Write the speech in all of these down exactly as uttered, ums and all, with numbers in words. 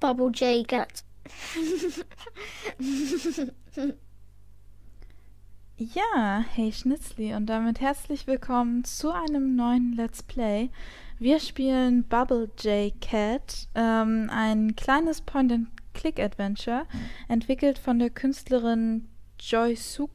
Bubble JCat. Ja, hey Schnitzli und damit herzlich willkommen zu einem neuen Let's Play. Wir spielen Bubble JCat, ähm, ein kleines Point-and-Click-Adventure, entwickelt von der Künstlerin Joysuke.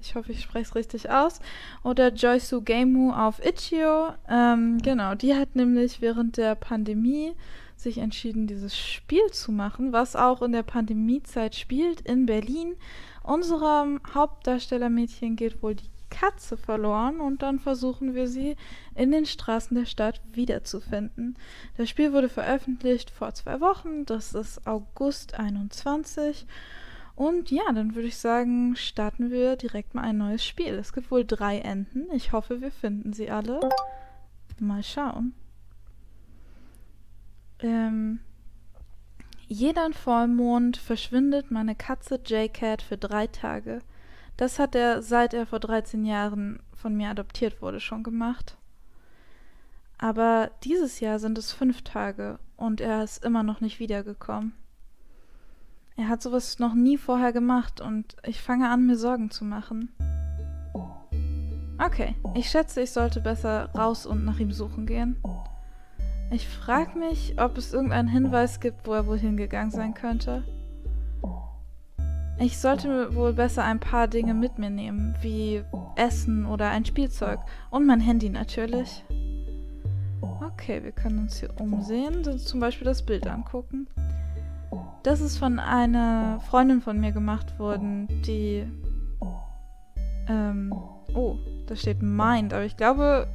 Ich hoffe, ich spreche es richtig aus, oder Joy SuGamu auf Itch punkt i o. Ähm, genau, die hat nämlich während der Pandemie sich entschieden, dieses Spiel zu machen, was auch in der Pandemiezeit spielt, in Berlin. Unserem Hauptdarstellermädchen geht wohl die Katze verloren und dann versuchen wir sie in den Straßen der Stadt wiederzufinden. Das Spiel wurde veröffentlicht vor zwei Wochen, das ist August einundzwanzig. Und ja, dann würde ich sagen, starten wir direkt mal ein neues Spiel. Es gibt wohl drei Enden. Ich hoffe, wir finden sie alle. Mal schauen. Ähm, jeden Vollmond verschwindet meine Katze JCat für drei Tage. Das hat er, seit er vor dreizehn Jahren von mir adoptiert wurde, schon gemacht. Aber dieses Jahr sind es fünf Tage und er ist immer noch nicht wiedergekommen. Er hat sowas noch nie vorher gemacht und ich fange an, mir Sorgen zu machen. Okay, ich schätze, ich sollte besser raus und nach ihm suchen gehen. Ich frage mich, ob es irgendeinen Hinweis gibt, wo er wohl hingegangen sein könnte. Ich sollte wohl besser ein paar Dinge mit mir nehmen, wie Essen oder ein Spielzeug und mein Handy natürlich. Okay, wir können uns hier umsehen und zum Beispiel das Bild angucken. Das ist von einer Freundin von mir gemacht worden, die, ähm, oh, da steht Mind, aber ich glaube,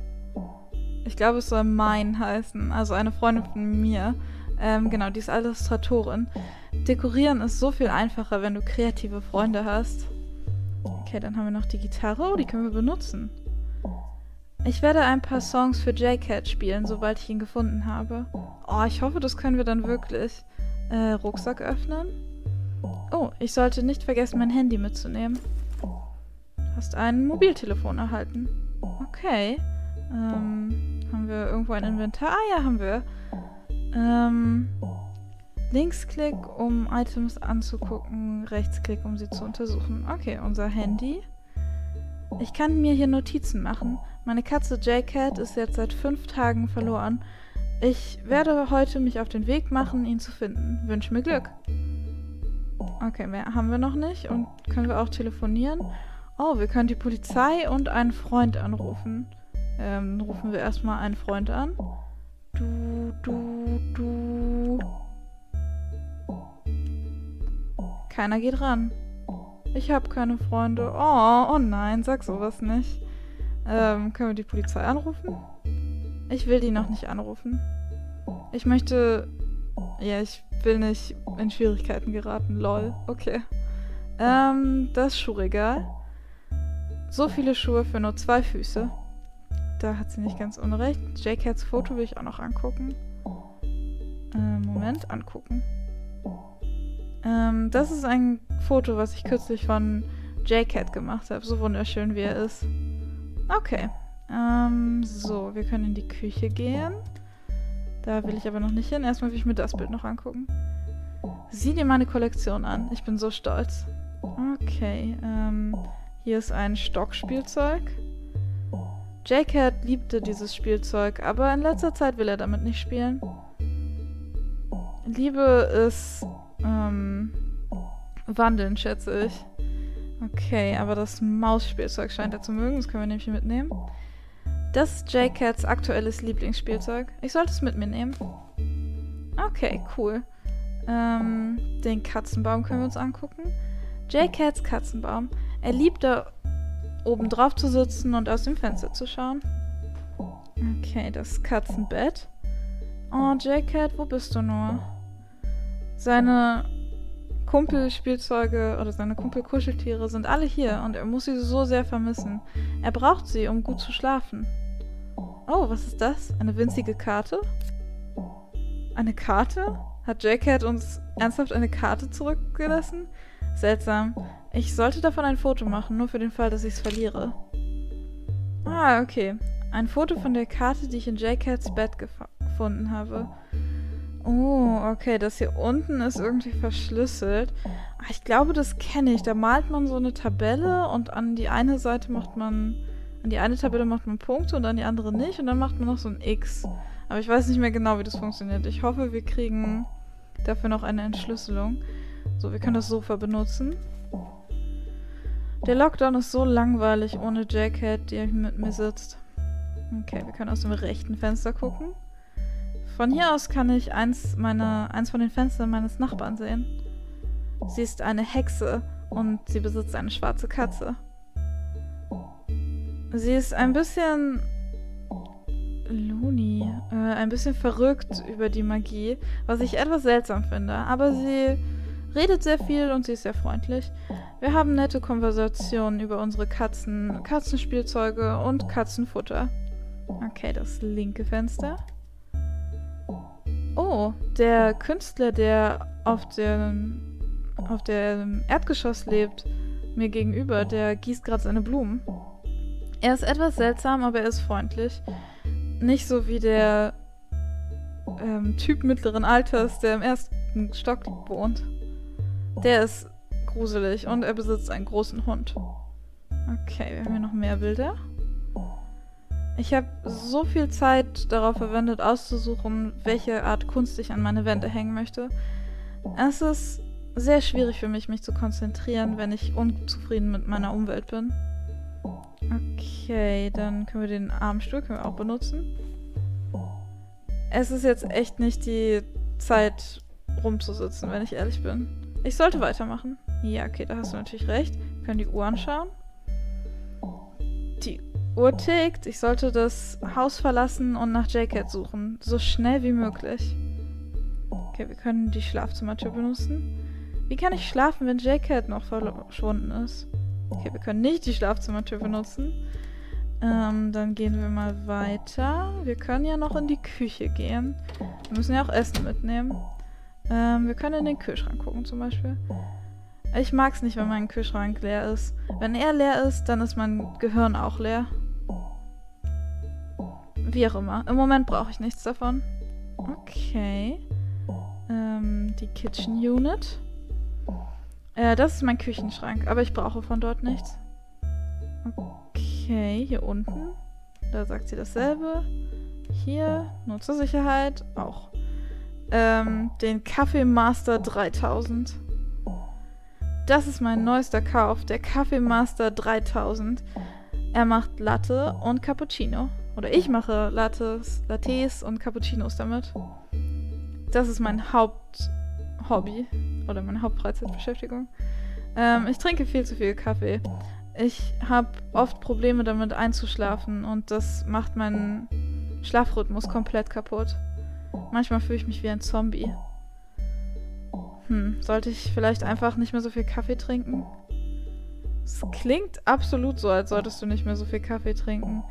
ich glaube, es soll Mine heißen, also eine Freundin von mir, ähm, genau, die ist Illustratorin. Dekorieren ist so viel einfacher, wenn du kreative Freunde hast. Okay, dann haben wir noch die Gitarre, oh, die können wir benutzen. Ich werde ein paar Songs für JCat spielen, sobald ich ihn gefunden habe. Oh, ich hoffe, das können wir dann wirklich. Äh, Rucksack öffnen. Oh, ich sollte nicht vergessen, mein Handy mitzunehmen. Du hast ein Mobiltelefon erhalten. Okay. Ähm, haben wir irgendwo ein Inventar? Ah ja, haben wir. Ähm, Linksklick, um Items anzugucken. Rechtsklick, um sie zu untersuchen. Okay, unser Handy. Ich kann mir hier Notizen machen. Meine Katze JCat ist jetzt seit fünf Tagen verloren. Ich werde heute mich auf den Weg machen, ihn zu finden. Wünsche mir Glück. Okay, mehr haben wir noch nicht. Und können wir auch telefonieren? Oh, wir können die Polizei und einen Freund anrufen. Ähm, rufen wir erstmal einen Freund an. Du, du, du. Keiner geht ran. Ich habe keine Freunde. Oh, oh nein, sag sowas nicht. Ähm, können wir die Polizei anrufen? Ich will die noch nicht anrufen. Ich möchte... Ja, ich will nicht in Schwierigkeiten geraten. Lol. Okay. Ähm, das Schuhregal. So viele Schuhe für nur zwei Füße. Da hat sie nicht ganz unrecht. JCats Foto will ich auch noch angucken. Ähm, Moment, angucken. Ähm, das ist ein Foto, was ich kürzlich von JCat gemacht habe. So wunderschön, wie er ist. Okay. Ähm, so, wir können in die Küche gehen. Da will ich aber noch nicht hin. Erstmal will ich mir das Bild noch angucken. Sieh dir meine Kollektion an. Ich bin so stolz. Okay, ähm, hier ist ein Stockspielzeug. JCat liebte dieses Spielzeug, aber in letzter Zeit will er damit nicht spielen. Liebe ist, ähm, wandeln, schätze ich. Okay, aber das Mausspielzeug scheint er zu mögen. Das können wir nämlich mitnehmen. Das ist JCats aktuelles Lieblingsspielzeug. Ich sollte es mit mir nehmen. Okay, cool. Ähm, den Katzenbaum können wir uns angucken. JCats Katzenbaum. Er liebt da oben drauf zu sitzen und aus dem Fenster zu schauen. Okay, das Katzenbett. Oh, JCat, wo bist du nur? Seine Kumpelspielzeuge oder seine Kumpelkuscheltiere sind alle hier und er muss sie so sehr vermissen. Er braucht sie, um gut zu schlafen. Oh, was ist das? Eine winzige Karte? Eine Karte? Hat JCat uns ernsthaft eine Karte zurückgelassen? Seltsam. Ich sollte davon ein Foto machen, nur für den Fall, dass ich es verliere. Ah, okay. Ein Foto von der Karte, die ich in JCats Bett gefunden habe. Oh, okay, das hier unten ist irgendwie verschlüsselt. Ich glaube, das kenne ich. Da malt man so eine Tabelle und an die eine Seite macht man... An die eine Tabelle macht man Punkte und an die andere nicht. Und dann macht man noch so ein X. Aber ich weiß nicht mehr genau, wie das funktioniert. Ich hoffe, wir kriegen dafür noch eine Entschlüsselung. So, wir können das Sofa benutzen. Der Lockdown ist so langweilig ohne JCat, die mit mir sitzt. Okay, wir können aus dem rechten Fenster gucken. Von hier aus kann ich eins, meiner, eins von den Fenstern meines Nachbarn sehen. Sie ist eine Hexe und sie besitzt eine schwarze Katze. Sie ist ein bisschen... loony. Äh, ein bisschen verrückt über die Magie, was ich etwas seltsam finde. Aber sie redet sehr viel und sie ist sehr freundlich. Wir haben nette Konversationen über unsere Katzen, Katzenspielzeuge und Katzenfutter. Okay, das linke Fenster. Oh, der Künstler, der auf dem, auf dem Erdgeschoss lebt, mir gegenüber, der gießt gerade seine Blumen. Er ist etwas seltsam, aber er ist freundlich. Nicht so wie der ähm, Typ mittleren Alters, der im ersten Stock wohnt. Der ist gruselig und er besitzt einen großen Hund. Okay, wir haben hier noch mehr Bilder. Ich habe so viel Zeit darauf verwendet, auszusuchen, welche Art Kunst ich an meine Wände hängen möchte. Es ist sehr schwierig für mich, mich zu konzentrieren, wenn ich unzufrieden mit meiner Umwelt bin. Okay, dann können wir den Armstuhl können wir auch benutzen. Es ist jetzt echt nicht die Zeit, rumzusitzen, wenn ich ehrlich bin. Ich sollte weitermachen. Ja, okay, da hast du natürlich recht. Wir können die Uhr anschauen. Die Uhr tickt. Ich sollte das Haus verlassen und nach JCat suchen. So schnell wie möglich. Okay, wir können die Schlafzimmertür benutzen. Wie kann ich schlafen, wenn JCat noch verschwunden ist? Okay, wir können nicht die Schlafzimmertür benutzen. Ähm, dann gehen wir mal weiter. Wir können ja noch in die Küche gehen. Wir müssen ja auch Essen mitnehmen. Ähm, wir können in den Kühlschrank gucken zum Beispiel. Ich mag es nicht, wenn mein Kühlschrank leer ist. Wenn er leer ist, dann ist mein Gehirn auch leer. Wie auch immer. Im Moment brauche ich nichts davon. Okay. Ähm, die Kitchen Unit. Äh, das ist mein Küchenschrank, aber ich brauche von dort nichts. Okay, hier unten. Da sagt sie dasselbe. Hier, nur zur Sicherheit, auch. Ähm, den Kaffeemaster dreitausend. Das ist mein neuester Kauf, der Kaffeemaster dreitausend. Er macht Latte und Cappuccino. Oder ich mache Lattes, Lattes und Cappuccinos damit. Das ist mein Haupthobby oder meine Hauptfreizeitbeschäftigung. Ähm, ich trinke viel zu viel Kaffee. Ich habe oft Probleme damit einzuschlafen und das macht meinen Schlafrhythmus komplett kaputt. Manchmal fühle ich mich wie ein Zombie. Hm, sollte ich vielleicht einfach nicht mehr so viel Kaffee trinken? Es klingt absolut so, als solltest du nicht mehr so viel Kaffee trinken.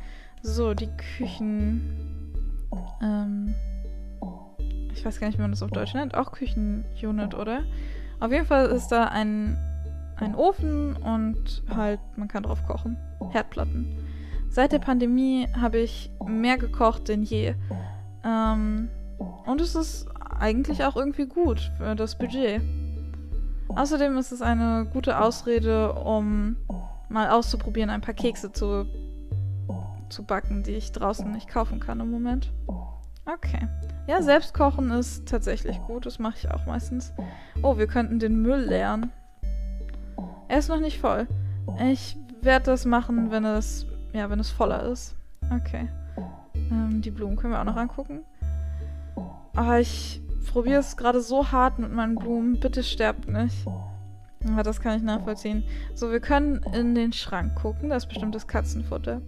So, die Küchen... Ähm... Ich weiß gar nicht, wie man das auf Deutsch nennt. Auch Küchenunit, oder? Auf jeden Fall ist da ein, ein Ofen und halt, man kann drauf kochen. Herdplatten. Seit der Pandemie habe ich mehr gekocht denn je. Ähm... Und es ist eigentlich auch irgendwie gut für das Budget. Außerdem ist es eine gute Ausrede, um mal auszuprobieren, ein paar Kekse zu, zu backen, die ich draußen nicht kaufen kann im Moment. Okay. Ja, Selbstkochen ist tatsächlich gut. Das mache ich auch meistens. Oh, wir könnten den Müll leeren. Er ist noch nicht voll. Ich werde das machen, wenn es, ja, wenn es voller ist. Okay. Ähm, die Blumen können wir auch noch angucken. Aber ich probiere es gerade so hart mit meinen Blumen. Bitte sterbt nicht. Ja, das kann ich nachvollziehen. So, wir können in den Schrank gucken. Da ist bestimmt das Katzenfutter.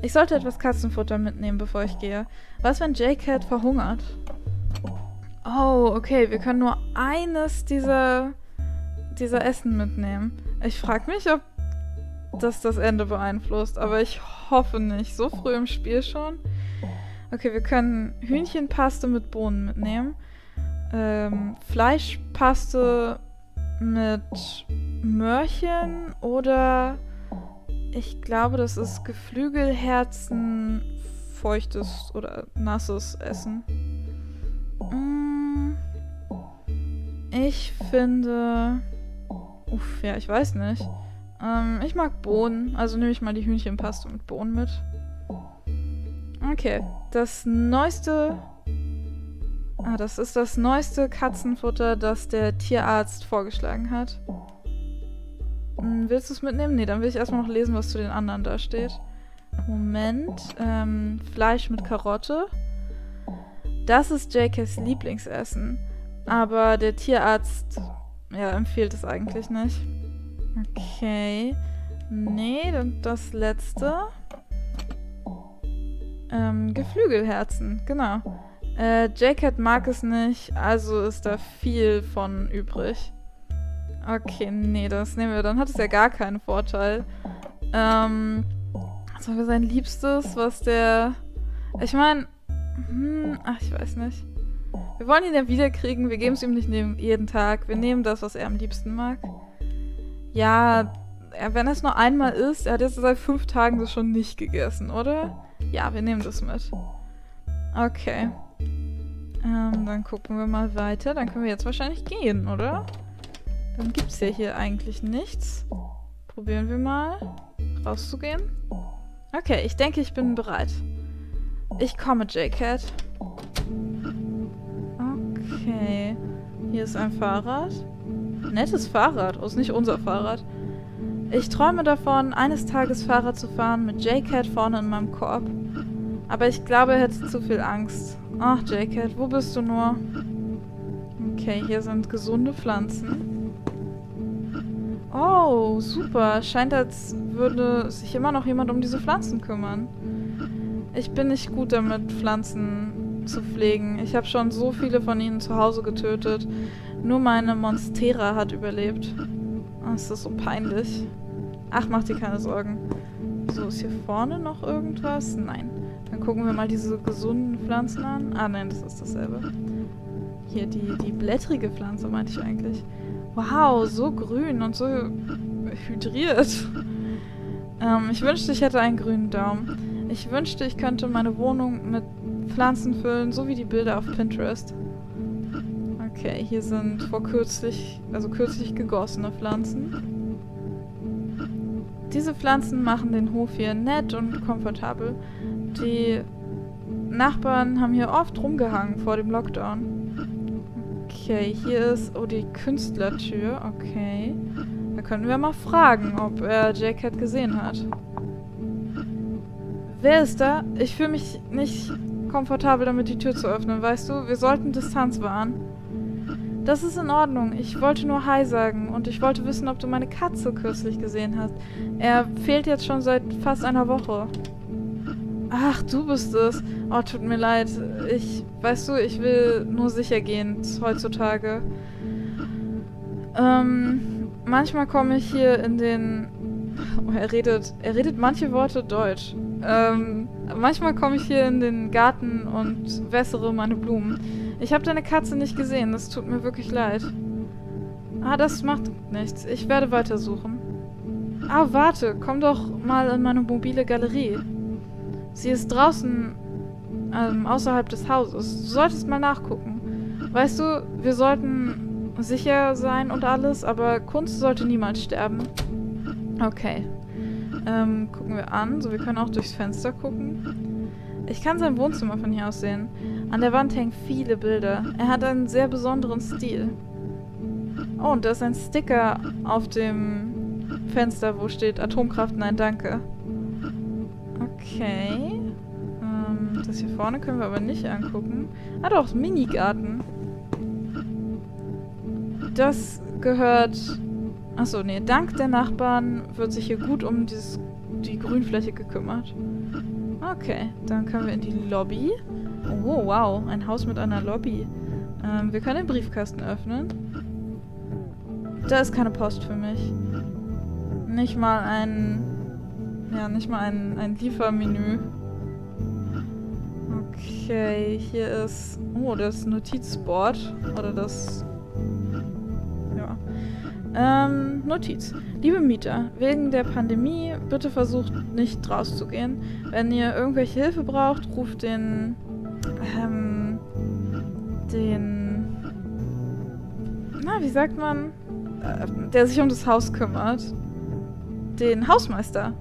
Ich sollte etwas Katzenfutter mitnehmen, bevor ich gehe. Was, wenn JCat verhungert? Oh, okay. Wir können nur eines dieser, dieser Essen mitnehmen. Ich frage mich, ob das das Ende beeinflusst. Aber ich hoffe nicht. So früh im Spiel schon. Okay, wir können Hühnchenpaste mit Bohnen mitnehmen. Ähm, Fleischpaste mit Möhrchen oder ich glaube, das ist Geflügelherzen, feuchtes oder nasses Essen. Ich finde... Uff, ja, ich weiß nicht. Ähm, ich mag Bohnen. Also nehme ich mal die Hühnchenpaste mit Bohnen mit. Okay, das neueste... Ah, das ist das neueste Katzenfutter, das der Tierarzt vorgeschlagen hat. Hm, willst du es mitnehmen? Nee, dann will ich erstmal noch lesen, was zu den anderen da steht. Moment. Ähm, Fleisch mit Karotte. Das ist J Ks Lieblingsessen. Aber der Tierarzt, ja, empfiehlt es eigentlich nicht. Okay. Nee, dann das letzte. Ähm, Geflügelherzen, genau. Äh, JCat mag es nicht, also ist da viel von übrig. Okay, nee, das nehmen wir. Dann hat es ja gar keinen Vorteil. Ähm, was war sein Liebstes, was der... Ich meine... Hm, ach, ich weiß nicht. Wir wollen ihn ja wiederkriegen, wir geben es ihm nicht jeden Tag. Wir nehmen das, was er am liebsten mag. Ja, wenn es nur einmal ist, er hat jetzt seit fünf Tagen das schon nicht gegessen, oder? Ja, wir nehmen das mit. Okay. Ähm, dann gucken wir mal weiter. Dann können wir jetzt wahrscheinlich gehen, oder? Dann gibt es ja hier eigentlich nichts. Probieren wir mal, rauszugehen. Okay, ich denke, ich bin bereit. Ich komme, JCat. Okay. Hier ist ein Fahrrad. Nettes Fahrrad. Oh, ist nicht unser Fahrrad. Ich träume davon, eines Tages Fahrrad zu fahren mit JCat vorne in meinem Korb. Aber ich glaube, er hätte zu viel Angst. Ach, JCat, wo bist du nur? Okay, hier sind gesunde Pflanzen. Oh, super. Scheint, als würde sich immer noch jemand um diese Pflanzen kümmern. Ich bin nicht gut damit, Pflanzen zu pflegen. Ich habe schon so viele von ihnen zu Hause getötet. Nur meine Monstera hat überlebt. Oh, ist das so peinlich. Ach, mach dir keine Sorgen. So, ist hier vorne noch irgendwas? Nein. Dann gucken wir mal diese gesunden Pflanzen an. Ah, nein, das ist dasselbe. Hier, die, die blättrige Pflanze meinte ich eigentlich. Wow, so grün und so hydriert. Ähm, ich wünschte, ich hätte einen grünen Daumen. Ich wünschte, ich könnte meine Wohnung mit Pflanzen füllen, so wie die Bilder auf Pinterest. Okay, hier sind vor kürzlich, also kürzlich gegossene Pflanzen. Diese Pflanzen machen den Hof hier nett und komfortabel. Die Nachbarn haben hier oft rumgehangen vor dem Lockdown. Okay, hier ist... Oh, die Künstlertür. Okay. Da können wir mal fragen, ob er JCat gesehen hat. Wer ist da? Ich fühle mich nicht komfortabel damit, die Tür zu öffnen, weißt du? Wir sollten Distanz wahren. Das ist in Ordnung. Ich wollte nur Hi sagen und ich wollte wissen, ob du meine Katze kürzlich gesehen hast. Er fehlt jetzt schon seit fast einer Woche. Ach, du bist es. Oh, tut mir leid. Ich, weißt du, ich will nur sicher gehen heutzutage. Ähm, manchmal komme ich hier in den... Oh, er redet, er redet manche Worte Deutsch. Ähm, manchmal komme ich hier in den Garten und wässere meine Blumen. Ich habe deine Katze nicht gesehen, das tut mir wirklich leid. Ah, das macht nichts. Ich werde weitersuchen. Ah, warte, komm doch mal in meine mobile Galerie. Sie ist draußen, ähm, außerhalb des Hauses. Du solltest mal nachgucken. Weißt du, wir sollten sicher sein und alles, aber Kunst sollte niemals sterben. Okay. Ähm, gucken wir an. So, wir können auch durchs Fenster gucken. Ich kann sein Wohnzimmer von hier aus sehen. An der Wand hängen viele Bilder. Er hat einen sehr besonderen Stil. Oh, und da ist ein Sticker auf dem Fenster, wo steht Atomkraft, nein, danke. Okay. Ähm, das hier vorne können wir aber nicht angucken. Ah doch, Minigarten. Das gehört... Achso, nee, dank der Nachbarn wird sich hier gut um dieses, die Grünfläche gekümmert. Okay, dann können wir in die Lobby. Oh, wow, ein Haus mit einer Lobby. Ähm, wir können den Briefkasten öffnen. Da ist keine Post für mich. Nicht mal ein... Ja, nicht mal ein, ein Liefermenü. Okay, hier ist... Oh, das Notizboard. Oder das... Ähm, Notiz. Liebe Mieter, wegen der Pandemie, bitte versucht nicht rauszugehen. Wenn ihr irgendwelche Hilfe braucht, ruft den, ähm, den, na, wie sagt man, äh, der sich um das Haus kümmert, den Hausmeister,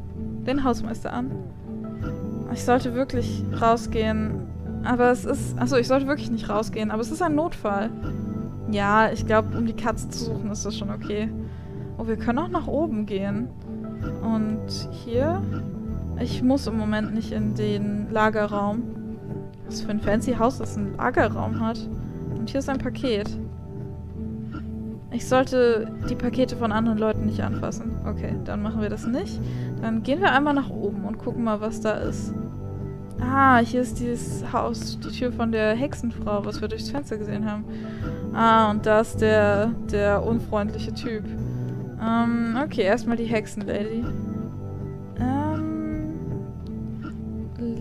den Hausmeister an. Ich sollte wirklich rausgehen, aber es ist, achso, ich sollte wirklich nicht rausgehen, aber es ist ein Notfall. Ja, ich glaube, um die Katze zu suchen, ist das schon okay. Oh, wir können auch nach oben gehen. Und hier? Ich muss im Moment nicht in den Lagerraum. Was für ein fancy Haus das einen Lagerraum hat. Und hier ist ein Paket. Ich sollte die Pakete von anderen Leuten nicht anfassen. Okay, dann machen wir das nicht. Dann gehen wir einmal nach oben und gucken mal, was da ist. Ah, hier ist dieses Haus, die Tür von der Hexenfrau, was wir durchs Fenster gesehen haben. Ah, und da ist der, der unfreundliche Typ. Ähm, okay, erstmal die Hexenlady. Ähm,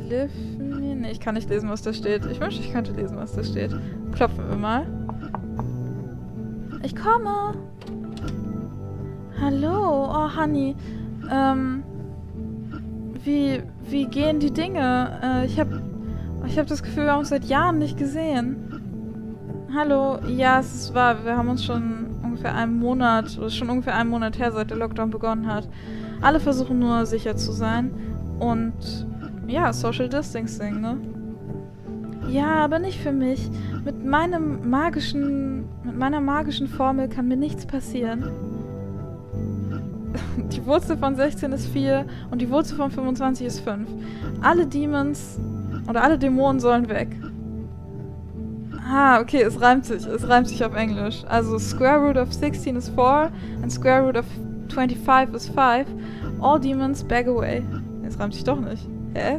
live me... Nee, ich kann nicht lesen, was da steht. Ich wünschte, ich könnte lesen, was da steht. Klopfen wir mal. Ich komme! Hallo, oh Honey. Ähm, wie... Wie gehen die Dinge? Äh, ich habe ich hab das Gefühl, wir haben uns seit Jahren nicht gesehen. Hallo, ja, es ist wahr. Wir haben uns schon ungefähr einen Monat, oder schon ungefähr einen Monat her, seit der Lockdown begonnen hat. Alle versuchen nur, sicher zu sein. Und ja, Social Distancing, ne? Ja, aber nicht für mich. Mit meinem magischen, mit meiner magischen Formel kann mir nichts passieren. Die Wurzel von sechzehn ist vier und die Wurzel von fünfundzwanzig ist fünf. Alle Demons oder alle Dämonen sollen weg. Ah, okay, es reimt sich. Es reimt sich auf Englisch. Also square root of sixteen is four and square root of twenty-five is five. All demons back away. Jetzt reimt sich doch nicht. Hä?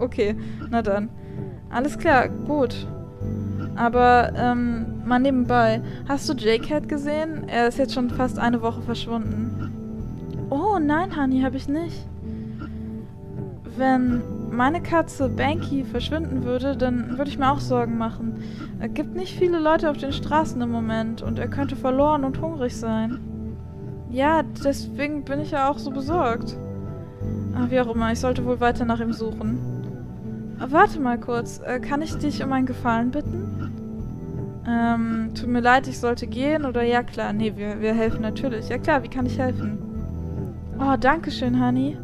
Okay, na dann. Alles klar, gut. Aber, ähm, mal nebenbei. Hast du JCat gesehen? Er ist jetzt schon fast eine Woche verschwunden. Oh, nein, Honey, habe ich nicht. Wenn meine Katze Banky verschwinden würde, dann würde ich mir auch Sorgen machen. Es gibt nicht viele Leute auf den Straßen im Moment und er könnte verloren und hungrig sein. Ja, deswegen bin ich ja auch so besorgt. Ach, wie auch immer, ich sollte wohl weiter nach ihm suchen. Warte mal kurz, kann ich dich um einen Gefallen bitten? Ähm, tut mir leid, ich sollte gehen oder ja klar, nee, wir, wir helfen natürlich. Ja klar, wie kann ich helfen? Oh, danke schön, Honey.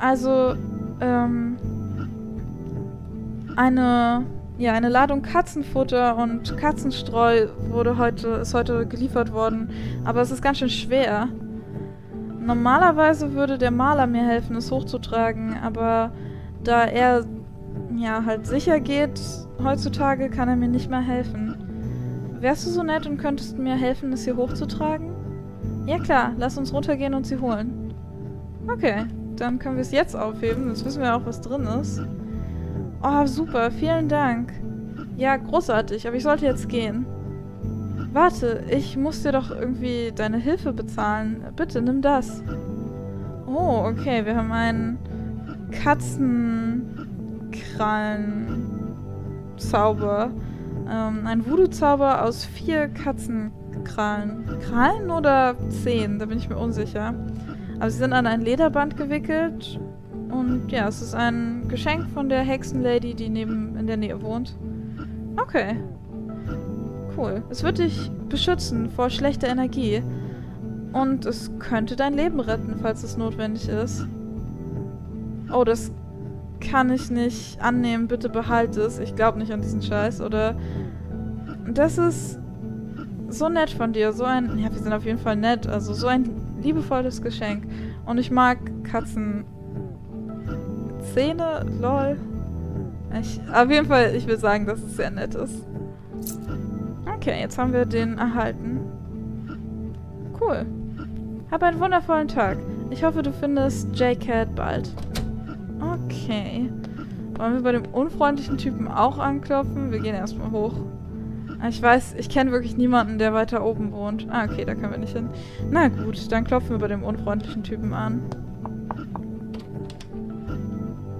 Also, ähm, eine, ja, eine Ladung Katzenfutter und Katzenstreu wurde heute, ist heute geliefert worden, aber es ist ganz schön schwer. Normalerweise würde der Maler mir helfen, es hochzutragen, aber da er, ja, halt sicher geht, heutzutage kann er mir nicht mehr helfen. Wärst du so nett und könntest mir helfen, es hier hochzutragen? Ja klar, lass uns runtergehen und sie holen. Okay, dann können wir es jetzt aufheben. Jetzt wissen wir auch, was drin ist. Oh, super, vielen Dank. Ja, großartig, aber ich sollte jetzt gehen. Warte, ich muss dir doch irgendwie deine Hilfe bezahlen. Bitte, nimm das. Oh, okay, wir haben einen Katzenkrallen-Zauber. Ähm, ein Voodoo-Zauber aus vier Katzenkrallen. Krallen. Krallen oder Zehen? Da bin ich mir unsicher. Aber sie sind an ein Lederband gewickelt. Und ja, es ist ein Geschenk von der Hexenlady, die neben in der Nähe wohnt. Okay. Cool. Es wird dich beschützen vor schlechter Energie. Und es könnte dein Leben retten, falls es notwendig ist. Oh, das kann ich nicht annehmen. Bitte behalte es. Ich glaube nicht an diesen Scheiß. Oder... Das ist... So nett von dir, so ein... Ja, wir sind auf jeden Fall nett. Also so ein liebevolles Geschenk. Und ich mag Katzen... Zähne, lol. Ich, auf jeden Fall, ich will sagen, dass es sehr nett ist. Okay, jetzt haben wir den erhalten. Cool. Hab einen wundervollen Tag. Ich hoffe, du findest JCat bald. Okay. Wollen wir bei dem unfreundlichen Typen auch anklopfen? Wir gehen erstmal hoch. Ich weiß, ich kenne wirklich niemanden, der weiter oben wohnt. Ah, okay, da können wir nicht hin. Na gut, dann klopfen wir bei dem unfreundlichen Typen an.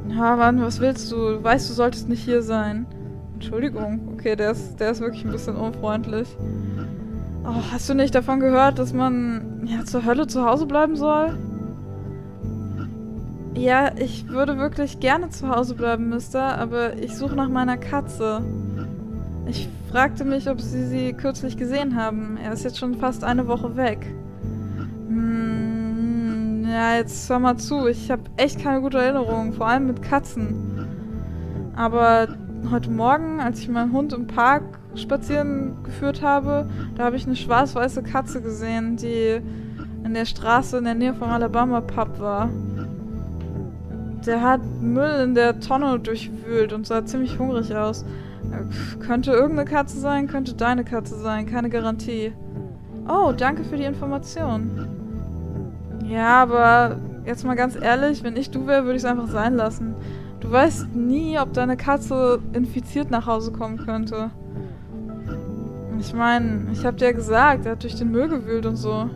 Ja, Mann, was willst du? Du weißt, du solltest nicht hier sein. Entschuldigung. Okay, der ist, der ist wirklich ein bisschen unfreundlich. Oh, hast du nicht davon gehört, dass man ja zur Hölle zu Hause bleiben soll? Ja, ich würde wirklich gerne zu Hause bleiben, Mister, aber ich suche nach meiner Katze. Ich fragte mich, ob Sie sie kürzlich gesehen haben. Er ist jetzt schon fast eine Woche weg. Hm, ja, jetzt hör mal zu. Ich habe echt keine gute Erinnerung, vor allem mit Katzen. Aber heute Morgen, als ich meinen Hund im Park spazieren geführt habe, da habe ich eine schwarz-weiße Katze gesehen, die in der Straße in der Nähe vom Alabama Pub war. Der hat Müll in der Tonne durchwühlt und sah ziemlich hungrig aus. Könnte irgendeine Katze sein, könnte deine Katze sein, keine Garantie. Oh, danke für die Information. Ja, aber jetzt mal ganz ehrlich, wenn ich du wäre, würde ich es einfach sein lassen. Du weißt nie, ob deine Katze infiziert nach Hause kommen könnte. Ich meine, ich hab dir ja gesagt, er hat durch den Müll gewühlt und so.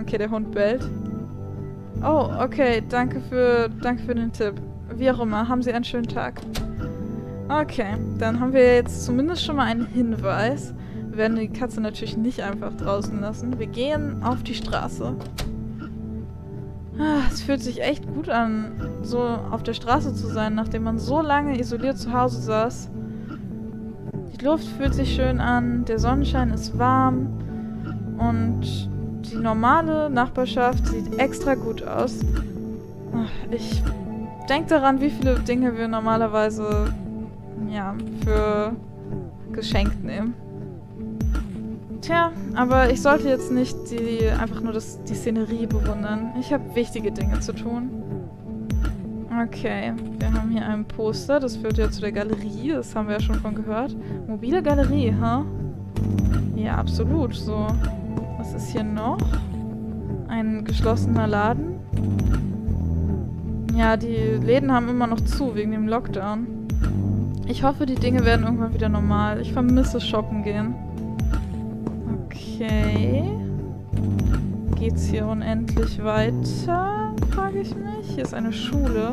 Okay, der Hund bellt. Oh, okay, danke für, danke für den Tipp. Wie auch immer, haben Sie einen schönen Tag. Okay, dann haben wir jetzt zumindest schon mal einen Hinweis. Wir werden die Katze natürlich nicht einfach draußen lassen. Wir gehen auf die Straße. Es fühlt sich echt gut an, so auf der Straße zu sein, nachdem man so lange isoliert zu Hause saß. Die Luft fühlt sich schön an, der Sonnenschein ist warm und die normale Nachbarschaft sieht extra gut aus. Ich denke daran, wie viele Dinge wir normalerweise ja, für geschenkt nehmen. Tja, aber ich sollte jetzt nicht die, einfach nur das, die Szenerie bewundern. Ich habe wichtige Dinge zu tun. Okay, wir haben hier ein Poster, das führt ja zu der Galerie, das haben wir ja schon von gehört. Mobile Galerie, ha? Huh? Ja, absolut, so. Was ist hier noch? Ein geschlossener Laden. Ja, die Läden haben immer noch zu, wegen dem Lockdown. Ich hoffe, die Dinge werden irgendwann wieder normal. Ich vermisse Shoppen gehen. Okay. Geht's hier unendlich weiter, frage ich mich. Hier ist eine Schule.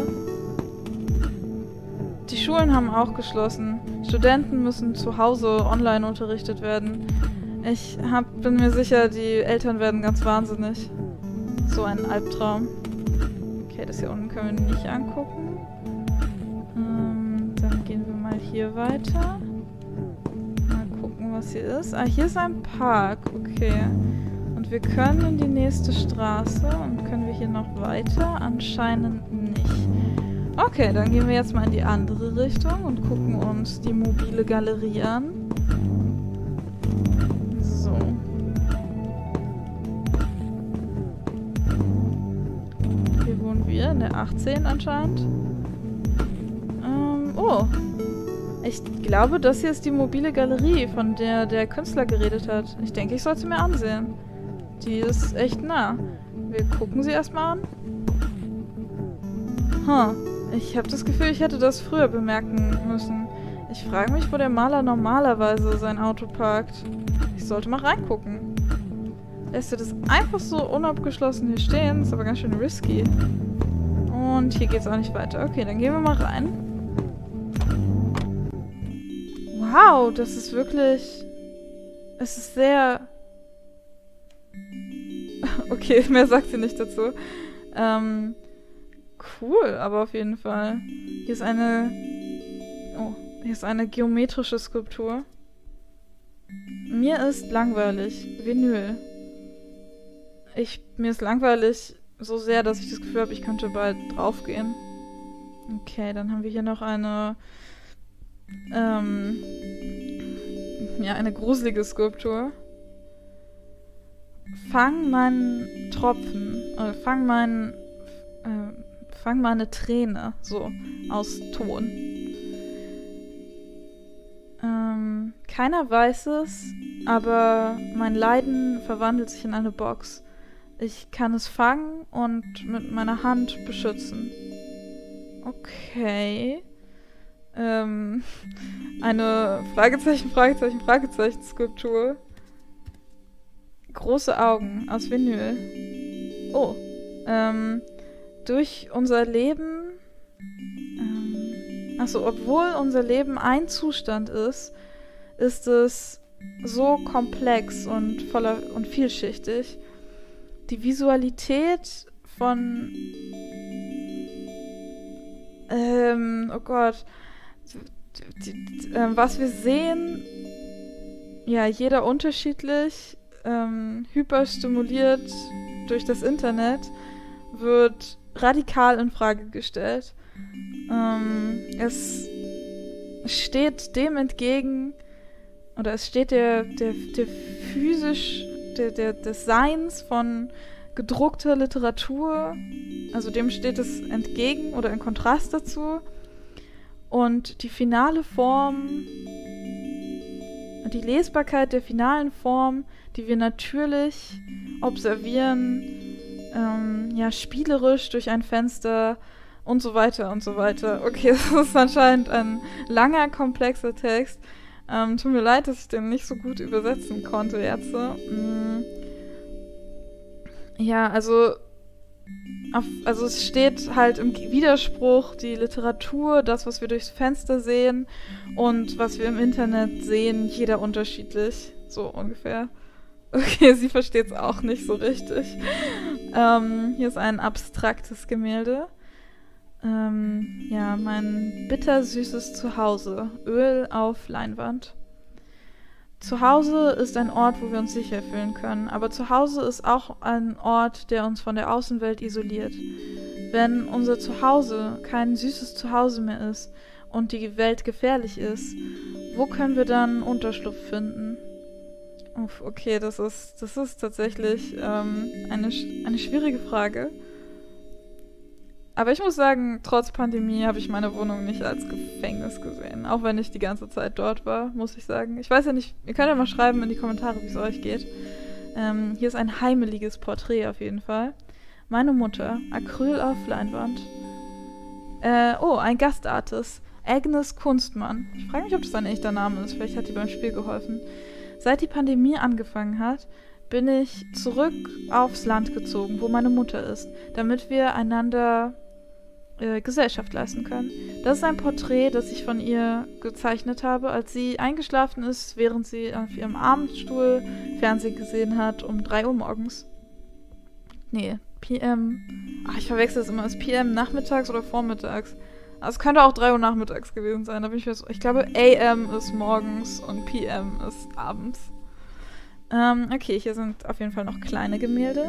Die Schulen haben auch geschlossen. Studenten müssen zu Hause online unterrichtet werden. Ich hab, bin mir sicher, die Eltern werden ganz wahnsinnig. So ein Albtraum. Okay, das hier unten können wir nicht angucken. Ähm, dann gehen wir mal hier weiter. Mal gucken, was hier ist. Ah, hier ist ein Park. Okay. Und wir können in die nächste Straße. Und können wir hier noch weiter? Anscheinend nicht. Okay, dann gehen wir jetzt mal in die andere Richtung und gucken uns die mobile Galerie an. In der achtzehn anscheinend. Ähm, oh. Ich glaube, das hier ist die mobile Galerie, von der der Künstler geredet hat. Ich denke, ich sollte mir ansehen. Die ist echt nah. Wir gucken sie erstmal an. Hm. Ich habe das Gefühl, ich hätte das früher bemerken müssen. Ich frage mich, wo der Maler normalerweise sein Auto parkt. Ich sollte mal reingucken. Lässt er das einfach so unabgeschlossen hier stehen? Ist aber ganz schön risky. Und hier geht's auch nicht weiter. Okay, dann gehen wir mal rein. Wow, das ist wirklich... Es ist sehr... Okay, mehr sagt sie nicht dazu. Ähm, cool, aber auf jeden Fall. Hier ist eine... Oh, hier ist eine geometrische Skulptur. Mir ist langweilig. Vinyl. Ich... Mir ist langweilig... So sehr, dass ich das Gefühl habe, ich könnte bald draufgehen. Okay, dann haben wir hier noch eine ähm, ja, eine gruselige Skulptur. Fang meinen Tropfen, äh, fang meinen äh, fang meine Träne, so, aus Ton. Ähm, keiner weiß es, aber mein Leiden verwandelt sich in eine Box. Ich kann es fangen und mit meiner Hand beschützen. Okay. Ähm, eine Fragezeichen, Fragezeichen, Fragezeichen Skulptur. Große Augen aus Vinyl. Oh. Ähm, durch unser Leben... Ähm, achso, obwohl unser Leben ein Zustand ist, ist es so komplex und voller und vielschichtig. Die Visualität von... Ähm, oh Gott. die, äh, was wir sehen, ja, jeder unterschiedlich, ähm, hyperstimuliert durch das Internet, wird radikal in Frage gestellt. Ähm, es steht dem entgegen, oder es steht der, der, der physisch, der, der, des Seins von gedruckter Literatur, also dem steht es entgegen oder in Kontrast dazu. Und die finale Form, die Lesbarkeit der finalen Form, die wir natürlich observieren, ähm, ja, spielerisch durch ein Fenster und so weiter und so weiter. Okay, das ist anscheinend ein langer, komplexer Text. Ähm, tut mir leid, dass ich den nicht so gut übersetzen konnte jetzt. Mm. Ja, also, auf, also es steht halt im Widerspruch die Literatur, das, was wir durchs Fenster sehen und was wir im Internet sehen, jeder unterschiedlich. So ungefähr. Okay, sie versteht es auch nicht so richtig. Ähm, hier ist ein abstraktes Gemälde. Ähm, ja, mein bittersüßes Zuhause. Öl auf Leinwand. Zuhause ist ein Ort, wo wir uns sicher fühlen können, aber Zuhause ist auch ein Ort, der uns von der Außenwelt isoliert. Wenn unser Zuhause kein süßes Zuhause mehr ist und die Welt gefährlich ist, wo können wir dann Unterschlupf finden? Uff, okay, das ist, das ist tatsächlich ähm, eine, eine schwierige Frage. Aber ich muss sagen, trotz Pandemie habe ich meine Wohnung nicht als Gefängnis gesehen. Auch wenn ich die ganze Zeit dort war, muss ich sagen. Ich weiß ja nicht, ihr könnt ja mal schreiben in die Kommentare, wie es euch geht. Ähm, hier ist ein heimeliges Porträt auf jeden Fall. Meine Mutter, Acryl auf Leinwand. Äh, oh, ein Gastartist. Agnes Kunstmann. Ich frage mich, ob das ein echter Name ist. Vielleicht hat die beim Spiel geholfen. Seit die Pandemie angefangen hat, bin ich zurück aufs Land gezogen, wo meine Mutter ist, damit wir einander Gesellschaft leisten können. Das ist ein Porträt, das ich von ihr gezeichnet habe, als sie eingeschlafen ist, während sie auf ihrem Abendstuhl Fernsehen gesehen hat um drei Uhr morgens. Nee, P M. Ach, ich verwechsel es immer. Ist P M nachmittags oder vormittags? Also es könnte auch drei Uhr nachmittags gewesen sein. Da bin ich, ich glaube, A M ist morgens und P M ist abends. Ähm, okay, hier sind auf jeden Fall noch kleine Gemälde.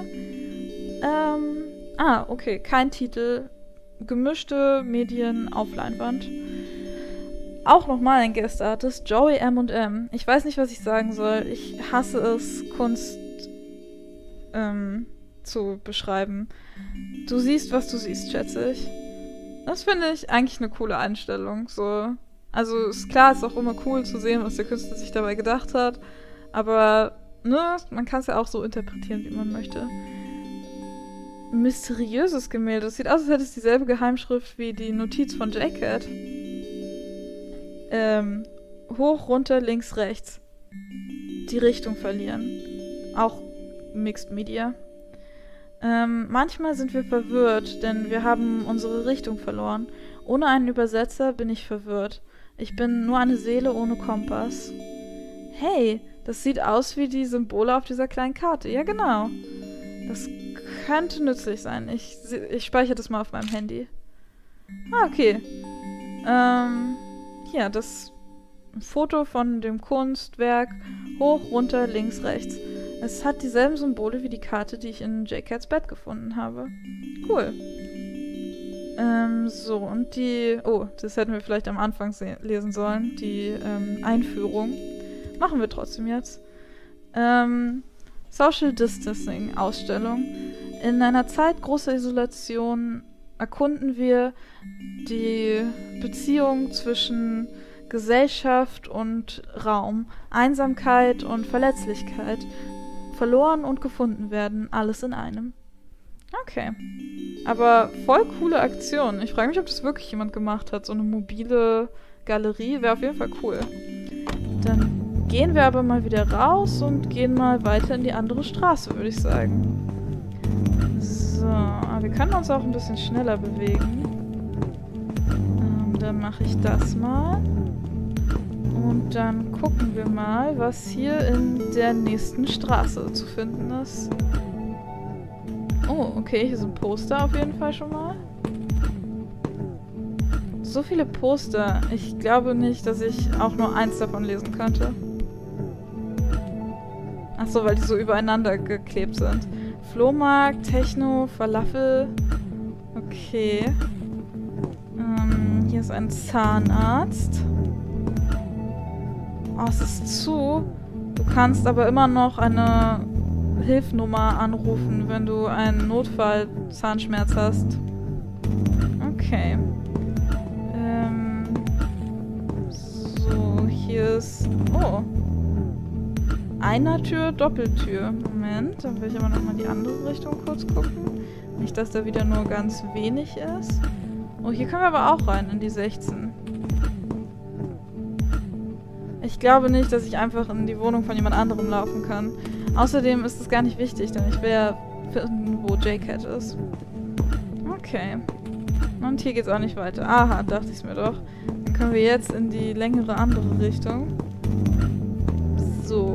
Ähm, ah, okay, kein Titel. Gemischte Medien auf Leinwand. Auch nochmal ein Guest-Artist, Joey M und M. Ich weiß nicht, was ich sagen soll. Ich hasse es, Kunst ähm, zu beschreiben. Du siehst, was du siehst, schätze ich. Das finde ich eigentlich eine coole Einstellung. So. Also ist klar, ist auch immer cool zu sehen, was der Künstler sich dabei gedacht hat. Aber ne, man kann es ja auch so interpretieren, wie man möchte. Mysteriöses Gemälde. Das sieht aus, als hätte es dieselbe Geheimschrift wie die Notiz von JCat. Ähm, hoch, runter, links, rechts. Die Richtung verlieren. Auch Mixed Media. Ähm, manchmal sind wir verwirrt, denn wir haben unsere Richtung verloren. Ohne einen Übersetzer bin ich verwirrt. Ich bin nur eine Seele ohne Kompass. Hey, das sieht aus wie die Symbole auf dieser kleinen Karte. Ja, genau. Das könnte nützlich sein. Ich, ich speichere das mal auf meinem Handy. Ah, okay. Ähm, ja, das Foto von dem Kunstwerk. Hoch, runter, links, rechts. Es hat dieselben Symbole wie die Karte, die ich in JCats Bett gefunden habe. Cool. Ähm, so, und die... Oh, das hätten wir vielleicht am Anfang lesen sollen. Die ähm, Einführung. Machen wir trotzdem jetzt. Ähm... Social Distancing Ausstellung. In einer Zeit großer Isolation erkunden wir die Beziehung zwischen Gesellschaft und Raum, Einsamkeit und Verletzlichkeit, verloren und gefunden werden, alles in einem. Okay. Aber voll coole Aktion. Ich frage mich, ob das wirklich jemand gemacht hat. So eine mobile Galerie wäre auf jeden Fall cool. Dann gehen wir aber mal wieder raus und gehen mal weiter in die andere Straße, würde ich sagen. So, aber wir können uns auch ein bisschen schneller bewegen. Ähm, dann mache ich das mal. Und dann gucken wir mal, was hier in der nächsten Straße zu finden ist. Oh, okay, hier sind Poster auf jeden Fall schon mal. so viele Poster. Ich glaube nicht, dass ich auch nur eins davon lesen könnte. Achso, weil die so übereinander geklebt sind. Flohmarkt, Techno, Falafel. Okay. Ähm, hier ist ein Zahnarzt. Oh, es ist zu. Du kannst aber immer noch eine Hilfnummer anrufen, wenn du einen Notfall-Zahnschmerz hast. Okay. Ähm. So, hier ist... Oh. Einer Tür, Doppeltür. Moment, dann will ich aber nochmal die andere Richtung kurz gucken. Nicht, dass da wieder nur ganz wenig ist. Oh, hier können wir aber auch rein, in die sechzehn. Ich glaube nicht, dass ich einfach in die Wohnung von jemand anderem laufen kann. Außerdem ist es gar nicht wichtig, denn ich will ja finden, wo JCat ist. Okay. Und hier geht's auch nicht weiter. Aha, dachte ich es mir doch. Dann können wir jetzt in die längere andere Richtung. So.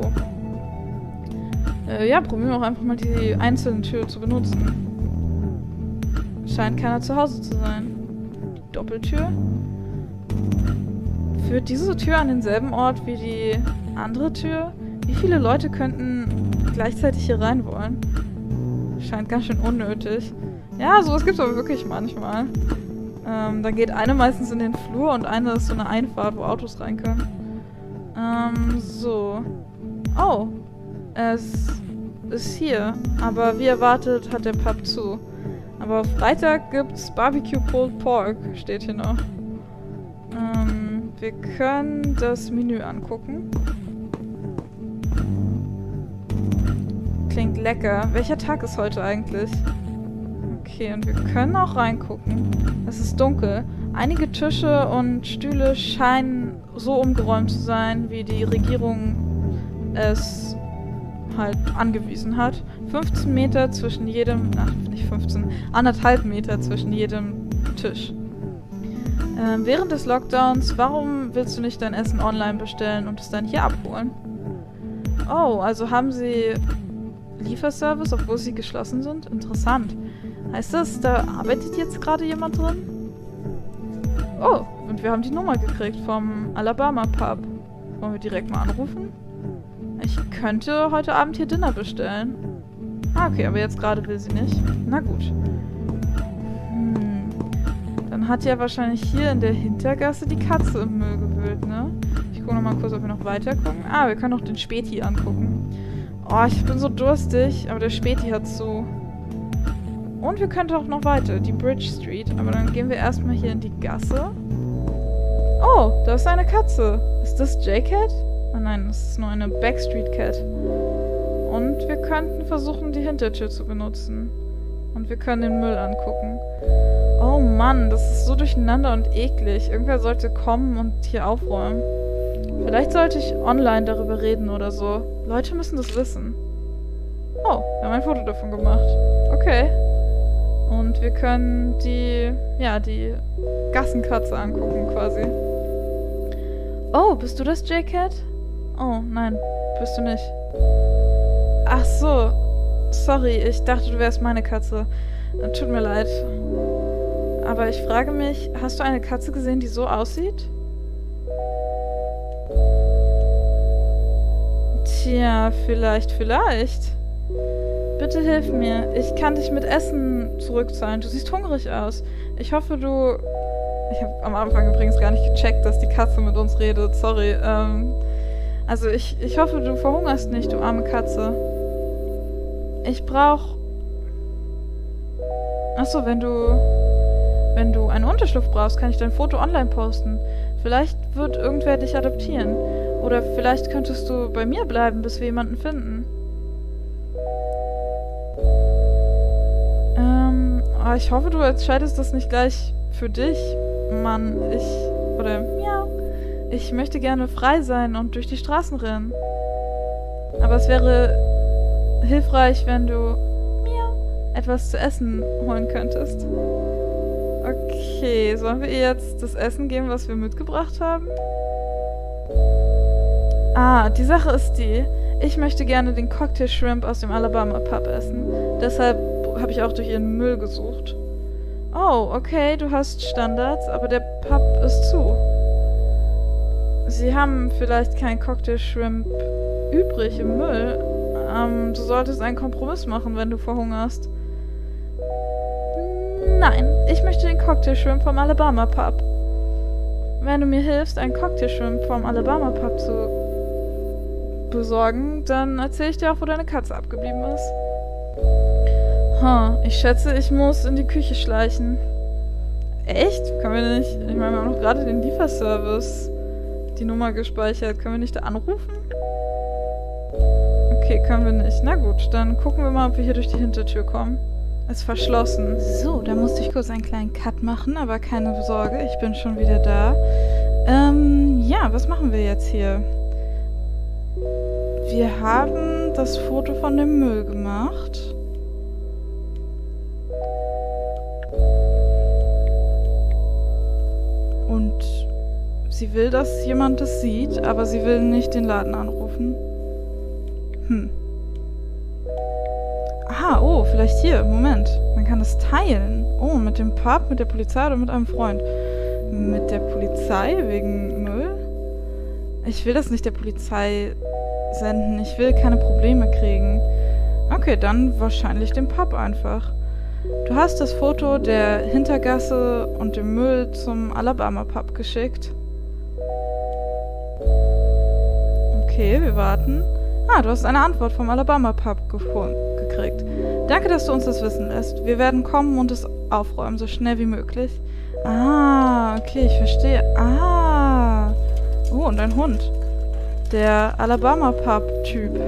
Äh, ja, probieren wir auch einfach mal die einzelnen Türen zu benutzen. Scheint keiner zu Hause zu sein. Die Doppeltür. Führt diese Tür an denselben Ort wie die andere Tür? Wie viele Leute könnten gleichzeitig hier rein wollen? Scheint ganz schön unnötig. Ja, sowas gibt es aber wirklich manchmal. Ähm, dann geht eine meistens in den Flur und eine ist so eine Einfahrt, wo Autos rein können. Ähm, so. Oh. Es ist hier. Aber wie erwartet hat der Pub zu. Aber Freitag gibt's Barbecue Pulled Pork, steht hier noch. Ähm, wir können das Menü angucken. Klingt lecker. Welcher Tag ist heute eigentlich? Okay, und wir können auch reingucken. Es ist dunkel. Einige Tische und Stühle scheinen so umgeräumt zu sein, wie die Regierung es halt angewiesen hat. fünfzehn Meter zwischen jedem... Ach, nicht fünfzehn. Anderthalb Meter zwischen jedem Tisch. Ähm, während des Lockdowns, warum willst du nicht dein Essen online bestellen und es dann hier abholen? Oh, also haben sie Lieferservice, obwohl sie geschlossen sind? Interessant. Heißt das, da arbeitet jetzt gerade jemand drin? Oh, und wir haben die Nummer gekriegt vom Alabama Pub. Wollen wir direkt mal anrufen? Ich könnte heute Abend hier Dinner bestellen. Ah, okay, aber jetzt gerade will sie nicht. Na gut. Hm. Dann hat ja wahrscheinlich hier in der Hintergasse die Katze im Müll gewühlt, ne? Ich gucke nochmal kurz, ob wir noch weiter gucken. Ah, wir können noch den Späti angucken. Oh, ich bin so durstig, aber der Späti hat so... Und wir könnten auch noch weiter, die Bridge Street. Aber dann gehen wir erstmal hier in die Gasse. Oh, da ist eine Katze. Ist das JCat? Oh nein, das ist nur eine Backstreet Cat. Und wir könnten versuchen, die Hintertür zu benutzen. Und wir können den Müll angucken. Oh Mann, das ist so durcheinander und eklig. Irgendwer sollte kommen und hier aufräumen. Vielleicht sollte ich online darüber reden oder so. Leute müssen das wissen. Oh, wir haben ein Foto davon gemacht. Okay. Und wir können die, ja, die Gassenkatze angucken quasi. Oh, bist du das, JCat? Oh, nein, bist du nicht. Ach so. Sorry, ich dachte, du wärst meine Katze. Tut mir leid. Aber ich frage mich, hast du eine Katze gesehen, die so aussieht? Tja, vielleicht, vielleicht. Bitte hilf mir. Ich kann dich mit Essen zurückzahlen. Du siehst hungrig aus. Ich hoffe, du... Ich habe am Anfang übrigens gar nicht gecheckt, dass die Katze mit uns redet. Sorry. Ähm, also ich, ich hoffe, du verhungerst nicht, du arme Katze. Ich brauch... Achso, wenn du... Wenn du einen Unterschlupf brauchst, kann ich dein Foto online posten. Vielleicht wird irgendwer dich adoptieren. Oder vielleicht könntest du bei mir bleiben, bis wir jemanden finden. Ich hoffe, du entscheidest das nicht gleich für dich, Mann. Ich, oder, ja, ich möchte gerne frei sein und durch die Straßen rennen. Aber es wäre hilfreich, wenn du mir etwas zu essen holen könntest. Okay, sollen wir ihr jetzt das Essen geben, was wir mitgebracht haben? Ah, die Sache ist die, ich möchte gerne den Cocktail Shrimp aus dem Alabama Pub essen. Deshalb habe ich auch durch ihren Müll gesucht. Oh, okay, du hast Standards, aber der Pub ist zu. Sie haben vielleicht kein Cocktail-Shrimp übrig im Müll. Ähm, du solltest einen Kompromiss machen, wenn du verhungerst. Nein, ich möchte den Cocktail-Shrimp vom Alabama Pub. Wenn du mir hilfst, einen Cocktail-Shrimp vom Alabama Pub zu besorgen, dann erzähle ich dir auch, wo deine Katze abgeblieben ist. Hm, ich schätze, ich muss in die Küche schleichen. Echt? Können wir nicht... Ich meine, wir haben doch gerade den Lieferservice die Nummer gespeichert. Können wir nicht da anrufen? Okay, können wir nicht. Na gut, dann gucken wir mal, ob wir hier durch die Hintertür kommen. Ist verschlossen. So, da musste ich kurz einen kleinen Cut machen, aber keine Sorge, ich bin schon wieder da. Ähm, ja, was machen wir jetzt hier? Wir haben das Foto von dem Müll gemacht. Und sie will, dass jemand das sieht, aber sie will nicht den Laden anrufen. Hm. Aha, oh, vielleicht hier. Moment. Man kann es teilen. Oh, mit dem Pub, mit der Polizei oder mit einem Freund. Mit der Polizei wegen Müll? Ich will das nicht der Polizei senden. Ich will keine Probleme kriegen. Okay, dann wahrscheinlich den Pub einfach. Du hast das Foto der Hintergasse und dem Müll zum Alabama Pub geschickt. Okay, wir warten. Ah, du hast eine Antwort vom Alabama Pub gekriegt. Danke, dass du uns das wissen lässt. Wir werden kommen und es aufräumen, so schnell wie möglich. Ah, okay, ich verstehe. Ah. Oh, und ein Hund. Der Alabama Pub-Typ.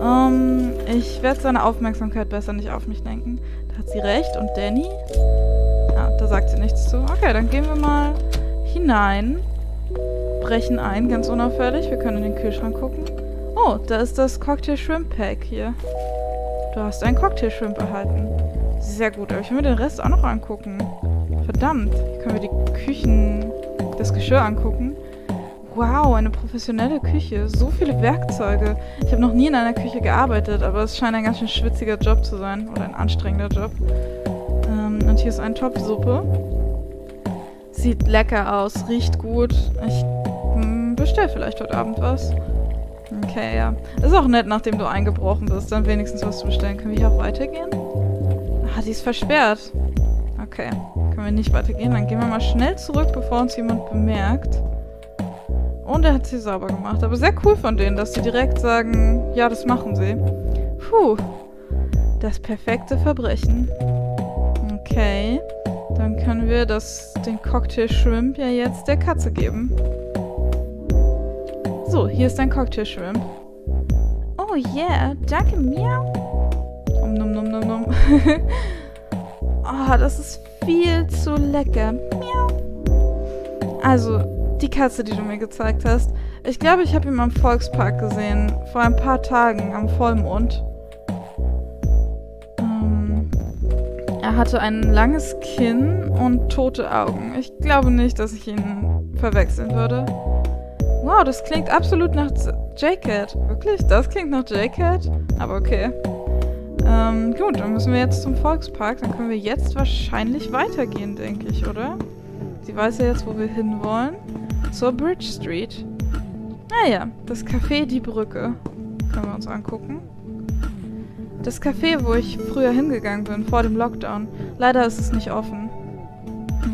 Ähm, ich werde seine Aufmerksamkeit besser nicht auf mich lenken. Da hat sie recht. Und Danny? Ah, da sagt sie nichts zu. Okay, dann gehen wir mal hinein. Brechen ein, ganz unauffällig. Wir können in den Kühlschrank gucken. Oh, da ist das Cocktail-Shrimp-Pack hier. Du hast einen Cocktail-Shrimp erhalten. Sehr gut, aber ich will mir den Rest auch noch angucken. Verdammt, hier können wir die Küchen, das Geschirr angucken. Wow, eine professionelle Küche. So viele Werkzeuge. Ich habe noch nie in einer Küche gearbeitet, aber es scheint ein ganz schön schwitziger Job zu sein. Oder ein anstrengender Job. Ähm, und hier ist ein Topfsuppe. Sieht lecker aus, riecht gut. Ich bestelle vielleicht heute Abend was. Okay, ja. Ist auch nett, nachdem du eingebrochen bist, dann wenigstens was zu bestellen. Können wir hier auch weitergehen? Ah, die ist versperrt. Okay, können wir nicht weitergehen. Dann gehen wir mal schnell zurück, bevor uns jemand bemerkt. Und er hat sie sauber gemacht. Aber sehr cool von denen, dass sie direkt sagen, ja, das machen sie. Puh, das perfekte Verbrechen. Okay, dann können wir das, den Cocktail-Shrimp ja jetzt der Katze geben. So, hier ist ein Cocktail-Shrimp. Oh yeah, danke mir. Um, num, num, num, num. Oh, das ist viel zu lecker. Miau. Also, die Katze, die du mir gezeigt hast. Ich glaube, ich habe ihn am Volkspark gesehen. Vor ein paar Tagen, am Vollmond. Ähm, er hatte ein langes Kinn und tote Augen. Ich glaube nicht, dass ich ihn verwechseln würde. Wow, das klingt absolut nach JCat. Wirklich? Das klingt nach JCat? Aber okay. Ähm, gut, dann müssen wir jetzt zum Volkspark. Dann können wir jetzt wahrscheinlich weitergehen, denke ich, oder? Sie weiß ja jetzt, wo wir hinwollen. Zur Bridge Street. Naja, das Café Die Brücke. Können wir uns angucken. Das Café, wo ich früher hingegangen bin, vor dem Lockdown. Leider ist es nicht offen.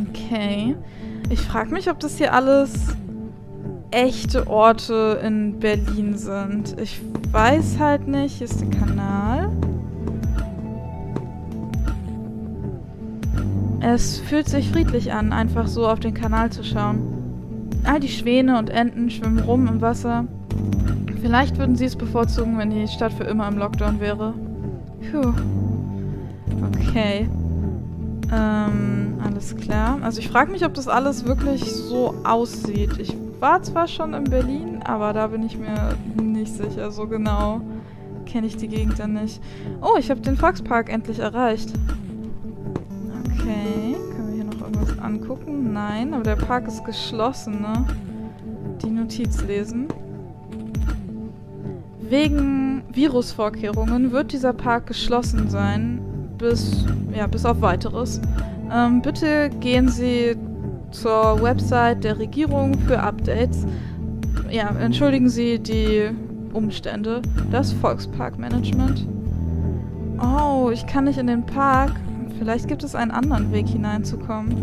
Okay. Ich frage mich, ob das hier alles... echte Orte in Berlin sind. Ich weiß halt nicht. Hier ist der Kanal. Es fühlt sich friedlich an, einfach so auf den Kanal zu schauen. All die Schwäne und Enten schwimmen rum im Wasser. Vielleicht würden sie es bevorzugen, wenn die Stadt für immer im Lockdown wäre. Puh. Okay. Ähm, alles klar. Also ich frage mich, ob das alles wirklich so aussieht. Ich war zwar schon in Berlin, aber da bin ich mir nicht sicher. So genau kenne ich die Gegend dann nicht. Oh, ich habe den Volkspark endlich erreicht. Okay, können wir hier noch irgendwas angucken? Nein, aber der Park ist geschlossen, ne? Die Notiz lesen. Wegen Virusvorkehrungen wird dieser Park geschlossen sein, bis, ja, bis auf Weiteres. Ähm, bitte gehen Sie zur Website der Regierung für Updates. Ja, entschuldigen Sie die Umstände. Das Volksparkmanagement. Oh, ich kann nicht in den Park. Vielleicht gibt es einen anderen Weg hineinzukommen.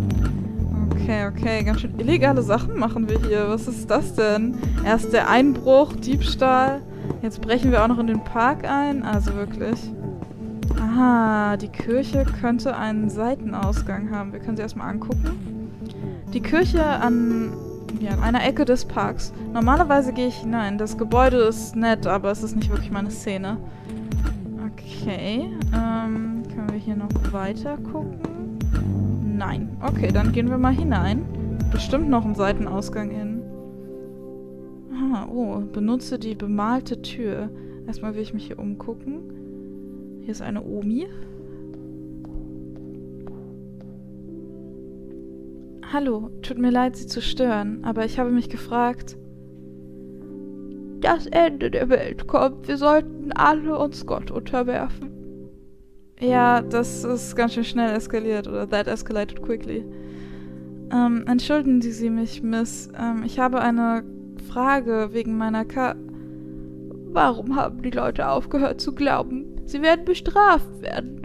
Okay, okay, ganz schön illegale Sachen machen wir hier. Was ist das denn? Erst der Einbruch, Diebstahl. Jetzt brechen wir auch noch in den Park ein. Also wirklich. Aha, die Kirche könnte einen Seitenausgang haben. Wir können sie erstmal angucken. Die Kirche an, ja, an einer Ecke des Parks. Normalerweise gehe ich hinein. Das Gebäude ist nett, aber es ist nicht wirklich meine Szene. Okay, ähm, können wir hier noch weiter gucken? Nein. Okay, dann gehen wir mal hinein. Bestimmt noch einen Seitenausgang hin. Ah, oh, benutze die bemalte Tür. Erstmal will ich mich hier umgucken. Hier ist eine Omi. Hallo, tut mir leid, Sie zu stören, aber ich habe mich gefragt... Das Ende der Welt kommt. Wir sollten alle uns Gott unterwerfen. Ja, das ist ganz schön schnell eskaliert. Oder that escalated quickly. Ähm, entschuldigen Sie mich, Miss. Ähm, ich habe eine Frage wegen meiner Ka... Warum haben die Leute aufgehört zu glauben? Sie werden bestraft werden.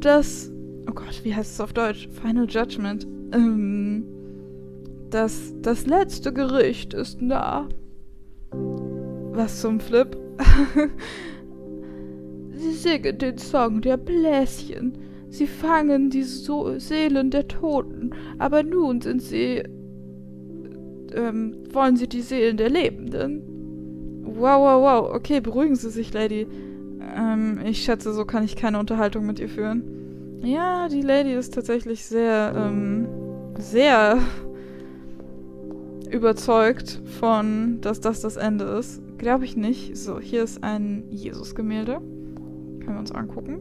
Das... Oh Gott, wie heißt es auf Deutsch? Final Judgment. Ähm... Das... Das letzte Gericht ist nah. Was zum Flip? Sie singen den Song der Bläschen. Sie fangen die so Seelen der Toten. Aber nun sind sie... Ähm, wollen sie die Seelen der Lebenden? Wow, wow, wow. Okay, beruhigen Sie sich, Lady. Ähm, ich schätze, so kann ich keine Unterhaltung mit ihr führen. Ja, die Lady ist tatsächlich sehr, ähm... sehr... überzeugt von, dass das das Ende ist. Glaube ich nicht. So, hier ist ein Jesus-Gemälde. Können wir uns angucken.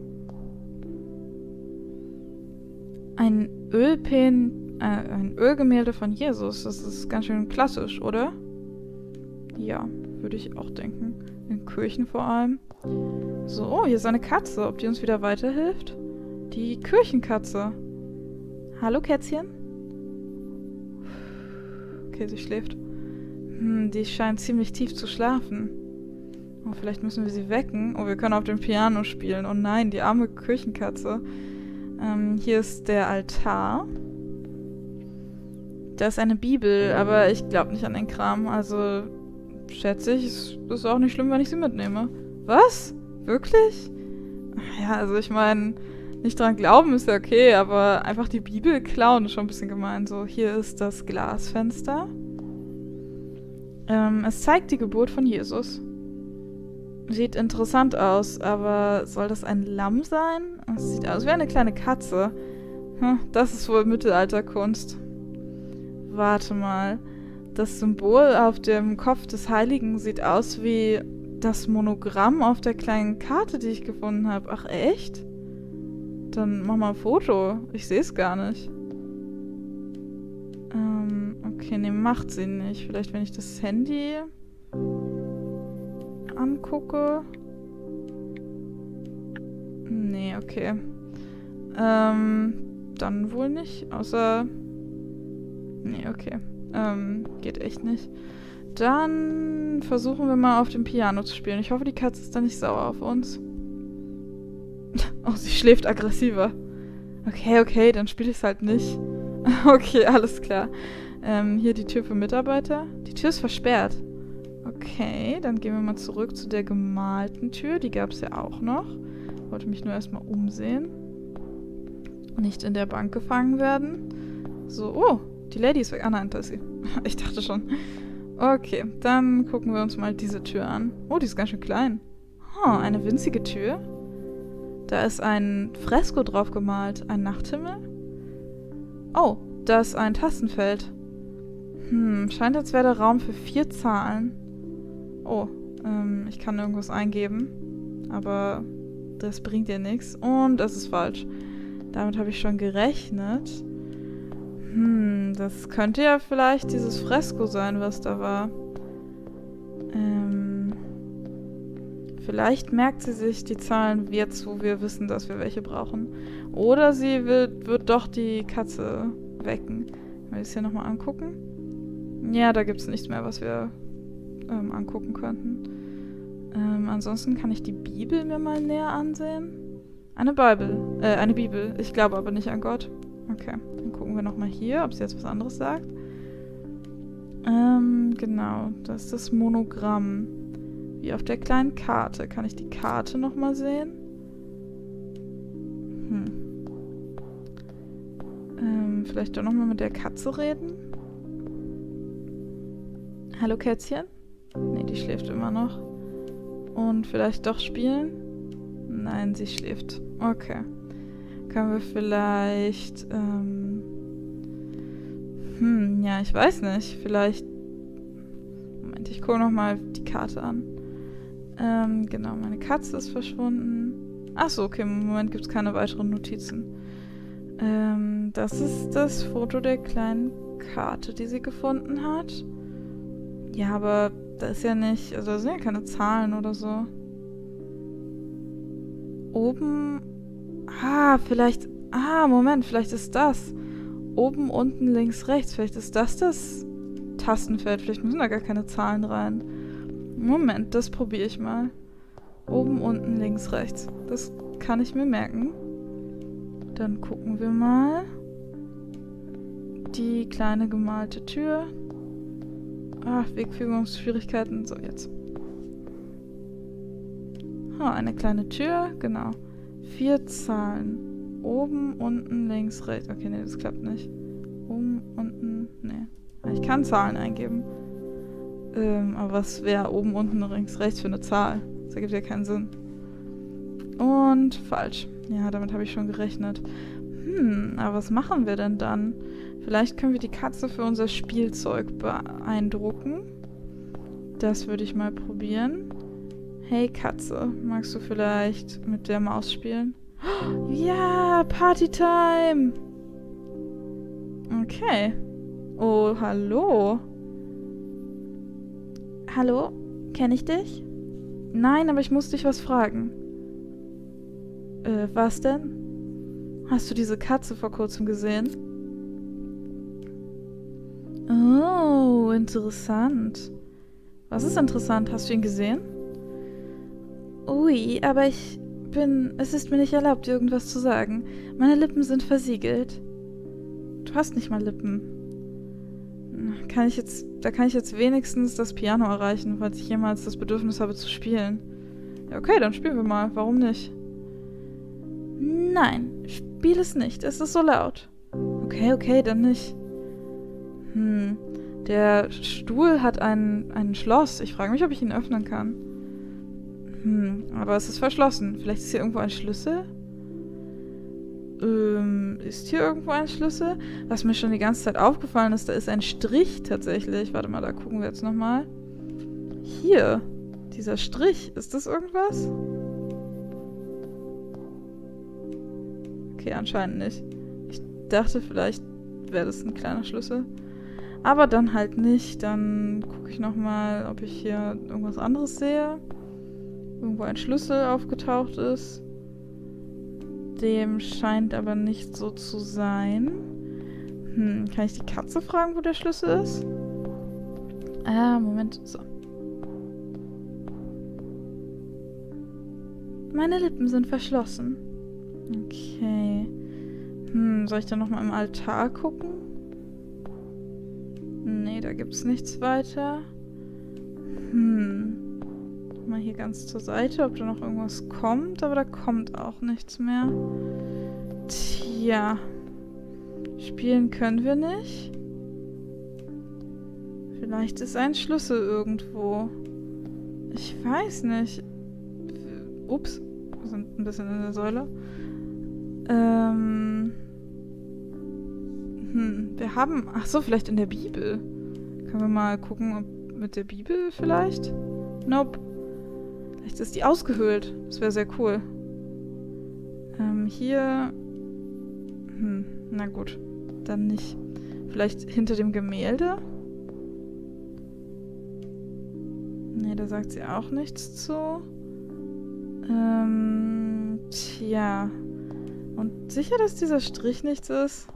Ein Ölpen, äh, ein Ölgemälde von Jesus. Das ist ganz schön klassisch, oder? Ja, würde ich auch denken. In Kirchen vor allem. So, oh, hier ist eine Katze. Ob die uns wieder weiterhilft? Die Kirchenkatze. Hallo, Kätzchen. Okay, sie schläft. Hm, die scheint ziemlich tief zu schlafen. Oh, vielleicht müssen wir sie wecken. Oh, wir können auf dem Piano spielen. Oh nein, die arme Kirchenkatze. Ähm, hier ist der Altar. Da ist eine Bibel, aber ich glaube nicht an den Kram. Also, schätze ich, es ist auch nicht schlimm, wenn ich sie mitnehme. Was? Wirklich? Ja, also ich meine, nicht dran glauben ist ja okay, aber einfach die Bibel klauen ist schon ein bisschen gemein. So, hier ist das Glasfenster. Ähm, es zeigt die Geburt von Jesus. Sieht interessant aus, aber soll das ein Lamm sein? Es sieht aus wie eine kleine Katze. Hm, das ist wohl Mittelalterkunst. Warte mal. Das Symbol auf dem Kopf des Heiligen sieht aus wie das Monogramm auf der kleinen Karte, die ich gefunden habe. Ach, echt? Dann mach mal ein Foto. Ich sehe es gar nicht. Ähm, okay, ne, macht sie nicht. Vielleicht, wenn ich das Handy angucke. Nee, okay. Ähm, dann wohl nicht. Außer... Nee, okay. Ähm, geht echt nicht. Dann versuchen wir mal auf dem Piano zu spielen. Ich hoffe, die Katze ist da nicht sauer auf uns. Oh, sie schläft aggressiver. Okay, okay, dann spiele ich es halt nicht. Okay, alles klar. Ähm, hier die Tür für Mitarbeiter. Die Tür ist versperrt. Okay, dann gehen wir mal zurück zu der gemalten Tür. Die gab es ja auch noch. Wollte mich nur erstmal umsehen. Nicht in der Bank gefangen werden. So, oh, die Lady ist weg. Ah nein, da ist sie. Ich dachte schon. Okay, dann gucken wir uns mal diese Tür an. Oh, die ist ganz schön klein. Oh, eine winzige Tür. Da ist ein Fresko drauf gemalt. Ein Nachthimmel? Oh, da ist ein Tastenfeld. Hm, scheint, als wäre der Raum für vier Zahlen. Oh, ähm, ich kann irgendwas eingeben. Aber das bringt dir nichts. Und das ist falsch. Damit habe ich schon gerechnet. Hm, das könnte ja vielleicht dieses Fresko sein, was da war. Ähm... Vielleicht merkt sie sich die Zahlen jetzt, wo wir wissen, dass wir welche brauchen. Oder sie wird, wird doch die Katze wecken. Wenn wir das hier nochmal angucken. Ja, da gibt es nichts mehr, was wir ähm, angucken könnten. Ähm, ansonsten kann ich die Bibel mir mal näher ansehen. Eine Bibel. Äh, eine Bibel. Ich glaube aber nicht an Gott. Okay, dann gucken wir nochmal hier, ob sie jetzt was anderes sagt. Ähm, genau. Das ist das Monogramm. Wie auf der kleinen Karte. Kann ich die Karte nochmal sehen? Hm. Ähm, vielleicht doch nochmal mit der Katze reden? Hallo Kätzchen? Ne, die schläft immer noch. Und vielleicht doch spielen? Nein, sie schläft. Okay. Können wir vielleicht... Ähm hm, ja, ich weiß nicht. Vielleicht... Moment, ich gucke nochmal die Karte an. Ähm, genau, meine Katze ist verschwunden. Achso, okay, im Moment gibt es keine weiteren Notizen. Ähm, das ist das Foto der kleinen Karte, die sie gefunden hat. Ja, aber da ist ja nicht, also da sind ja keine Zahlen oder so. Oben, ah, vielleicht, ah, Moment, vielleicht ist das. Oben, unten, links, rechts, vielleicht ist das das Tastenfeld, vielleicht müssen da gar keine Zahlen rein. Moment, das probiere ich mal. Oben, unten, links, rechts. Das kann ich mir merken. Dann gucken wir mal. Die kleine gemalte Tür. Ach, Wegführungsschwierigkeiten. So, jetzt. Ha, eine kleine Tür, genau. Vier Zahlen. Oben, unten, links, rechts. Okay, nee, das klappt nicht. Oben, unten, nee. Ich kann Zahlen eingeben. Ähm, aber was wäre oben, unten, links, rechts für eine Zahl? Das ergibt ja keinen Sinn. Und falsch. Ja, damit habe ich schon gerechnet. Hm, aber was machen wir denn dann? Vielleicht können wir die Katze für unser Spielzeug beeindrucken. Das würde ich mal probieren. Hey Katze, magst du vielleicht mit der Maus spielen? Ja, Partytime! Okay. Oh, hallo. Hallo? Kenne ich dich? Nein, aber ich muss dich was fragen. Äh, was denn? Hast du diese Katze vor kurzem gesehen? Oh, interessant. Was ist interessant? Hast du ihn gesehen? Ui, aber ich bin... Es ist mir nicht erlaubt, irgendwas zu sagen. Meine Lippen sind versiegelt. Du hast nicht mal Lippen. Kann ich jetzt, da kann ich jetzt wenigstens das Piano erreichen, falls ich jemals das Bedürfnis habe zu spielen. Ja, okay, dann spielen wir mal. Warum nicht? Nein, spiel es nicht. Es ist so laut. Okay, okay, dann nicht. Hm, der Stuhl hat ein, ein Schloss. Ich frage mich, ob ich ihn öffnen kann. Hm, aber es ist verschlossen. Vielleicht ist hier irgendwo ein Schlüssel? Ähm, ist hier irgendwo ein Schlüssel? Was mir schon die ganze Zeit aufgefallen ist, da ist ein Strich tatsächlich. Warte mal, da gucken wir jetzt nochmal. Hier, dieser Strich, ist das irgendwas? Okay, anscheinend nicht. Ich dachte, vielleicht wäre das ein kleiner Schlüssel. Aber dann halt nicht. Dann gucke ich nochmal, ob ich hier irgendwas anderes sehe. Irgendwo ein Schlüssel aufgetaucht ist. Dem scheint aber nicht so zu sein. Hm, kann ich die Katze fragen, wo der Schlüssel ist? Ah, Moment, so. Meine Lippen sind verschlossen. Okay. Hm, soll ich dann nochmal im Altar gucken? Nee, da gibt's nichts weiter. Hm. Mal hier ganz zur Seite, ob da noch irgendwas kommt, aber da kommt auch nichts mehr. Tja. Spielen können wir nicht. Vielleicht ist ein Schlüssel irgendwo. Ich weiß nicht. Ups, wir sind ein bisschen in der Säule. Ähm. Hm, wir haben... Ach so, vielleicht in der Bibel. Können wir mal gucken, ob mit der Bibel vielleicht? Nope. Vielleicht ist die ausgehöhlt. Das wäre sehr cool. Ähm, hier... Hm, na gut. Dann nicht. Vielleicht hinter dem Gemälde? Nee, da sagt sie auch nichts zu. Ähm, tja. Und sicher, dass dieser Strich nichts ist?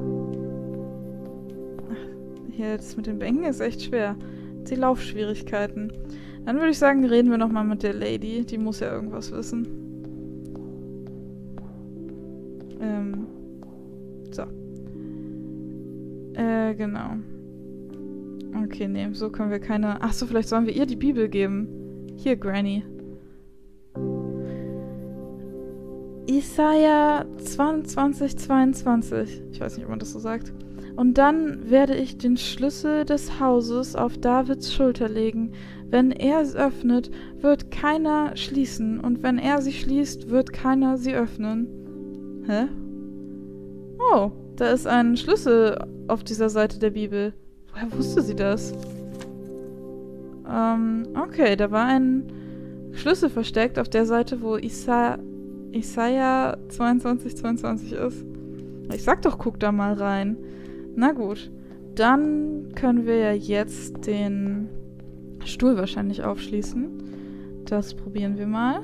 Ach, hier, das mit den Bänken ist echt schwer. Die Laufschwierigkeiten. Dann würde ich sagen, reden wir nochmal mit der Lady. Die muss ja irgendwas wissen. Ähm. So. Äh, genau. Okay, nee, so können wir keine... Achso, vielleicht sollen wir ihr die Bibel geben. Hier, Granny. Jesaja zweiundzwanzig, zweiundzwanzig. Ich weiß nicht, ob man das so sagt. Und dann werde ich den Schlüssel des Hauses auf Davids Schulter legen. Wenn er es öffnet, wird keiner schließen. Und wenn er sie schließt, wird keiner sie öffnen. Hä? Oh, da ist ein Schlüssel auf dieser Seite der Bibel. Woher wusste sie das? Ähm, okay, da war ein Schlüssel versteckt auf der Seite, wo Isa Jesaja zweiundzwanzig, zweiundzwanzig ist. Ich sag doch, guck da mal rein. Na gut, dann können wir ja jetzt den Stuhl wahrscheinlich aufschließen. Das probieren wir mal.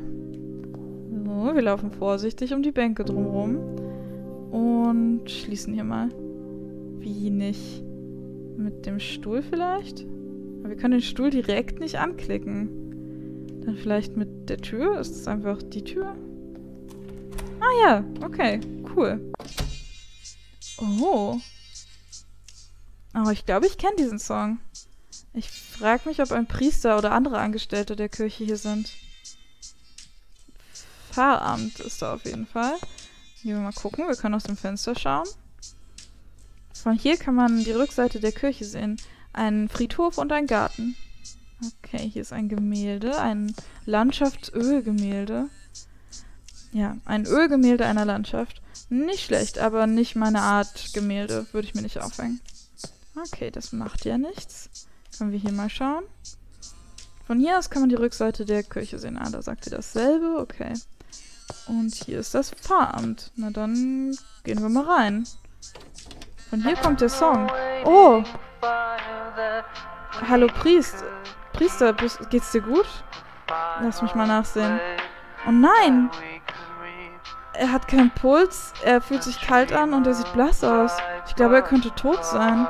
So, wir laufen vorsichtig um die Bänke drumherum. Und schließen hier mal. Wie nicht? Mit dem Stuhl vielleicht? Aber wir können den Stuhl direkt nicht anklicken. Dann vielleicht mit der Tür? Ist das einfach die Tür? Ah ja, okay, cool. Oh. Aber ich glaube, ich kenne diesen Song. Ich frage mich, ob ein Priester oder andere Angestellte der Kirche hier sind. Pfarramt ist da auf jeden Fall. Gehen wir mal gucken, wir können aus dem Fenster schauen. Von hier kann man die Rückseite der Kirche sehen. Einen Friedhof und einen Garten. Okay, hier ist ein Gemälde, ein Landschaftsölgemälde. Ja, ein Ölgemälde einer Landschaft. Nicht schlecht, aber nicht meine Art Gemälde. Würde ich mir nicht aufhängen. Okay, das macht ja nichts. Können wir hier mal schauen. Von hier aus kann man die Rückseite der Kirche sehen. Ah, da sagt sie dasselbe. Okay. Und hier ist das Pfarramt. Na dann gehen wir mal rein. Von hier kommt der Song. Oh! Hallo Priester. Priester, geht's dir gut? Lass mich mal nachsehen. Oh nein! Er hat keinen Puls, er fühlt sich kalt an und er sieht blass aus. Ich glaube, er könnte tot sein.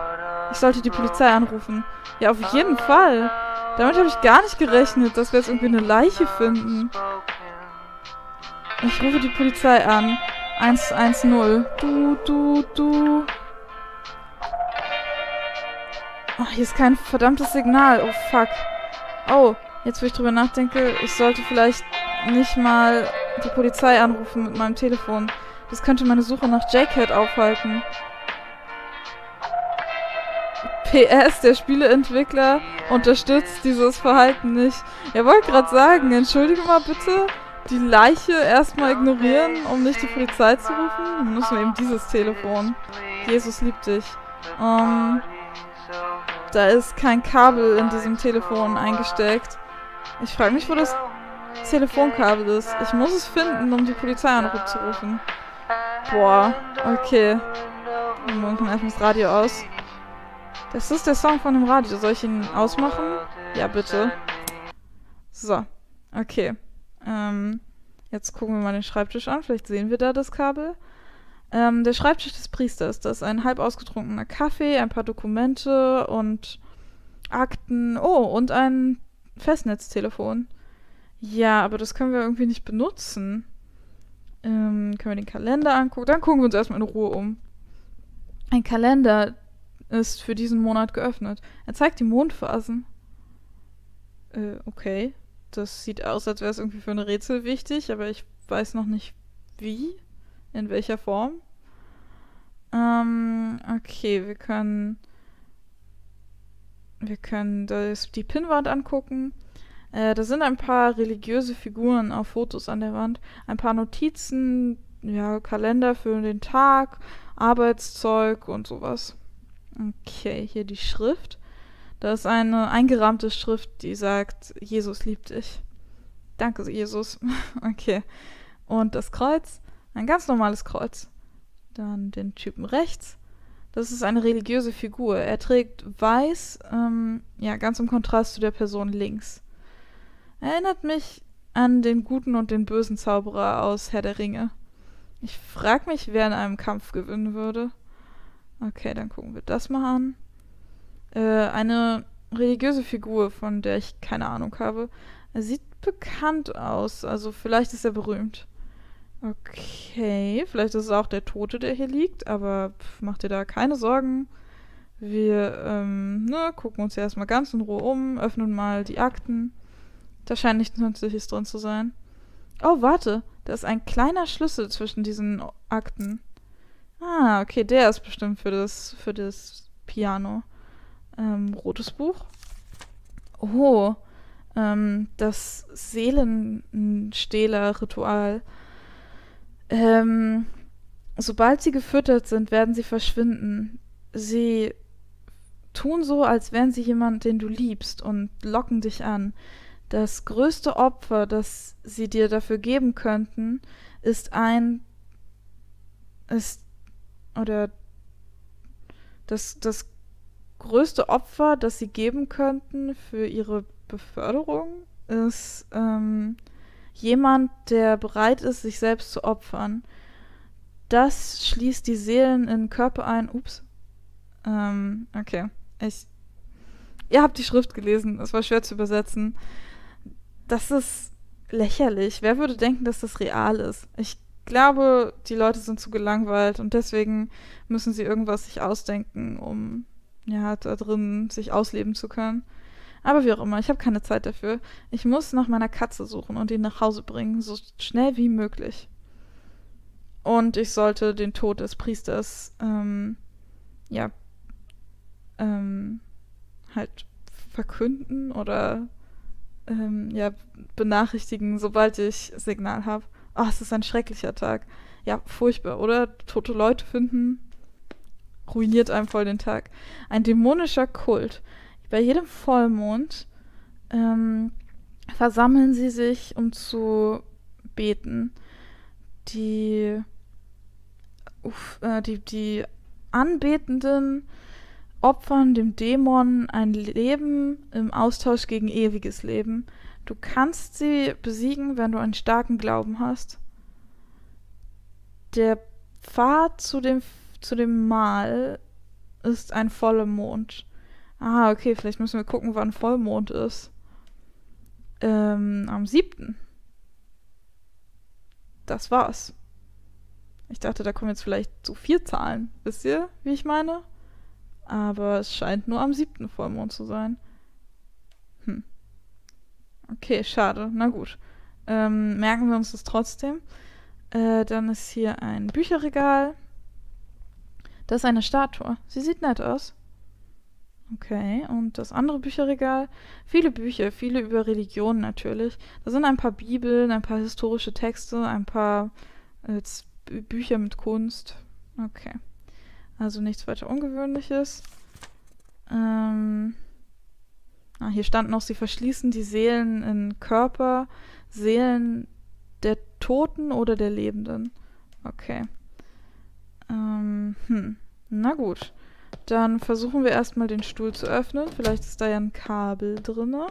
Ich sollte die Polizei anrufen. Ja, auf jeden Fall. Damit habe ich gar nicht gerechnet, dass wir jetzt irgendwie eine Leiche finden. Ich rufe die Polizei an. eins eins null. Du, du, du. Oh, hier ist kein verdammtes Signal. Oh, fuck. Oh, jetzt wo ich drüber nachdenke, ich sollte vielleicht nicht mal... die Polizei anrufen mit meinem Telefon. Das könnte meine Suche nach JCat aufhalten. P S, der Spieleentwickler unterstützt dieses Verhalten nicht. Er wollte gerade sagen, entschuldige mal bitte, die Leiche erstmal ignorieren, um nicht die Polizei zu rufen. Dann müssen wir eben dieses Telefon. Jesus liebt dich. Ähm, da ist kein Kabel in diesem Telefon eingesteckt. Ich frage mich, wo das... Telefonkabel ist. Ich muss es finden, um die Polizei anzurufen. Boah, okay. Wir machen einfach das Radio aus. Das ist der Song von dem Radio. Soll ich ihn ausmachen? Ja, bitte. So, okay. Ähm, jetzt gucken wir mal den Schreibtisch an. Vielleicht sehen wir da das Kabel. Ähm, der Schreibtisch des Priesters. Das ist ein halb ausgetrunkener Kaffee, ein paar Dokumente und Akten. Oh, und ein Festnetztelefon. Ja, aber das können wir irgendwie nicht benutzen. Ähm, können wir den Kalender angucken? Dann gucken wir uns erstmal in Ruhe um. Ein Kalender ist für diesen Monat geöffnet. Er zeigt die Mondphasen. Äh, okay. Das sieht aus, als wäre es irgendwie für ein Rätsel wichtig, aber ich weiß noch nicht wie, in welcher Form. Ähm, okay, wir können... Wir können das, die Pinnwand angucken. Äh, da sind ein paar religiöse Figuren auf Fotos an der Wand, ein paar Notizen, ja, Kalender für den Tag, Arbeitszeug und sowas. Okay, hier die Schrift. Da ist eine eingerahmte Schrift, die sagt, Jesus liebt dich. Danke, Jesus. Okay. Und das Kreuz, ein ganz normales Kreuz. Dann den Typen rechts. Das ist eine religiöse Figur. Er trägt weiß, ähm, ja, ganz im Kontrast zu der Person links. Erinnert mich an den guten und den bösen Zauberer aus Herr der Ringe. Ich frage mich, wer in einem Kampf gewinnen würde. Okay, dann gucken wir das mal an. Äh, eine religiöse Figur, von der ich keine Ahnung habe. Er sieht bekannt aus, also vielleicht ist er berühmt. Okay, vielleicht ist es auch der Tote, der hier liegt, aber pff, mach dir da keine Sorgen. Wir ähm, ne, gucken uns ja erstmal ganz in Ruhe um, öffnen mal die Akten. Da scheint nichts Nützliches drin zu sein. Oh, warte, da ist ein kleiner Schlüssel zwischen diesen Akten. Ah, okay, der ist bestimmt für das, für das Piano. Ähm, rotes Buch. Oh, ähm, das Seelenstähler-Ritual. Ähm, sobald sie gefüttert sind, werden sie verschwinden. Sie tun so, als wären sie jemand, den du liebst, und locken dich an. Das größte Opfer, das sie dir dafür geben könnten, ist ein... ist... oder... das... das größte Opfer, das sie geben könnten für ihre Beförderung, ist ähm, jemand, der bereit ist, sich selbst zu opfern. Das schließt die Seelen in Körper ein. Ups. Ähm, okay. Ich, ihr habt die Schrift gelesen. Es war schwer zu übersetzen. Das ist lächerlich. Wer würde denken, dass das real ist? Ich glaube, die Leute sind zu gelangweilt und deswegen müssen sie irgendwas sich ausdenken, um... ja, da drin sich ausleben zu können. Aber wie auch immer, ich habe keine Zeit dafür. Ich muss nach meiner Katze suchen und ihn nach Hause bringen, so schnell wie möglich. Und ich sollte den Tod des Priesters, ähm, ja, ähm, halt verkünden oder, ähm, ja, benachrichtigen, sobald ich Signal habe. Oh, es ist ein schrecklicher Tag. Ja, furchtbar, oder? Tote Leute finden... ruiniert einem voll den Tag. Ein dämonischer Kult. Bei jedem Vollmond ähm, versammeln sie sich, um zu beten. Die, uff, äh, die, die Anbetenden opfern dem Dämon ein Leben im Austausch gegen ewiges Leben. Du kannst sie besiegen, wenn du einen starken Glauben hast. Der Pfad zu dem zu dem Mal ist ein Vollmond. Ah, okay, vielleicht müssen wir gucken, wann Vollmond ist. Ähm, am siebten Das war's. Ich dachte, da kommen jetzt vielleicht zu vier Zahlen. Wisst ihr, wie ich meine? Aber es scheint nur am siebten Vollmond zu sein. Hm. Okay, schade. Na gut. Ähm, merken wir uns das trotzdem. Äh, dann ist hier ein Bücherregal. Das ist eine Statue. Sie sieht nett aus. Okay, und das andere Bücherregal. Viele Bücher, viele über Religionen natürlich. Da sind ein paar Bibeln, ein paar historische Texte, ein paar äh, Bücher mit Kunst. Okay. Also nichts weiter Ungewöhnliches. Ähm, ah, hier stand noch, sie verschließen die Seelen in Körper, Seelen der Toten oder der Lebenden. Okay. Ähm, hm. Na gut. Dann versuchen wir erstmal den Stuhl zu öffnen. Vielleicht ist da ja ein Kabel drinne.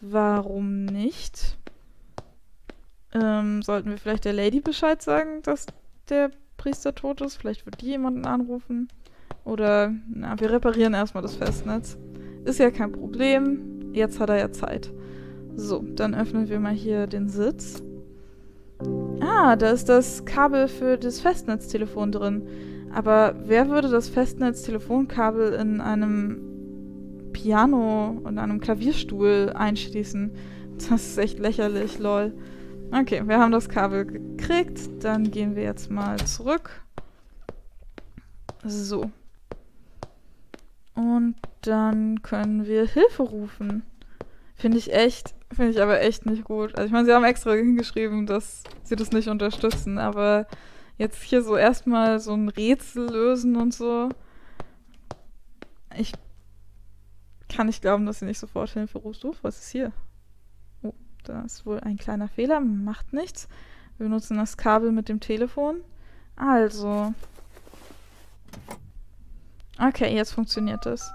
Warum nicht? Ähm, sollten wir vielleicht der Lady Bescheid sagen, dass der Priester tot ist? Vielleicht wird die jemanden anrufen. Oder, na, wir reparieren erstmal das Festnetz. Ist ja kein Problem. Jetzt hat er ja Zeit. So, dann öffnen wir mal hier den Sitz. Ah, da ist das Kabel für das Festnetztelefon drin. Aber wer würde das Festnetztelefonkabel in einem Piano und einem Klavierstuhl einschließen? Das ist echt lächerlich, lol. Okay, wir haben das Kabel gekriegt. Dann gehen wir jetzt mal zurück. So. Und dann können wir Hilfe rufen. Finde ich echt... Finde ich aber echt nicht gut. Also ich meine, sie haben extra hingeschrieben, dass sie das nicht unterstützen, aber jetzt hier so erstmal so ein Rätsel lösen und so. Ich kann nicht glauben, dass sie nicht sofort Hilfe ruft. Oh, was ist hier? Oh, da ist wohl ein kleiner Fehler. Macht nichts. Wir benutzen das Kabel mit dem Telefon. Also. Okay, jetzt funktioniert das.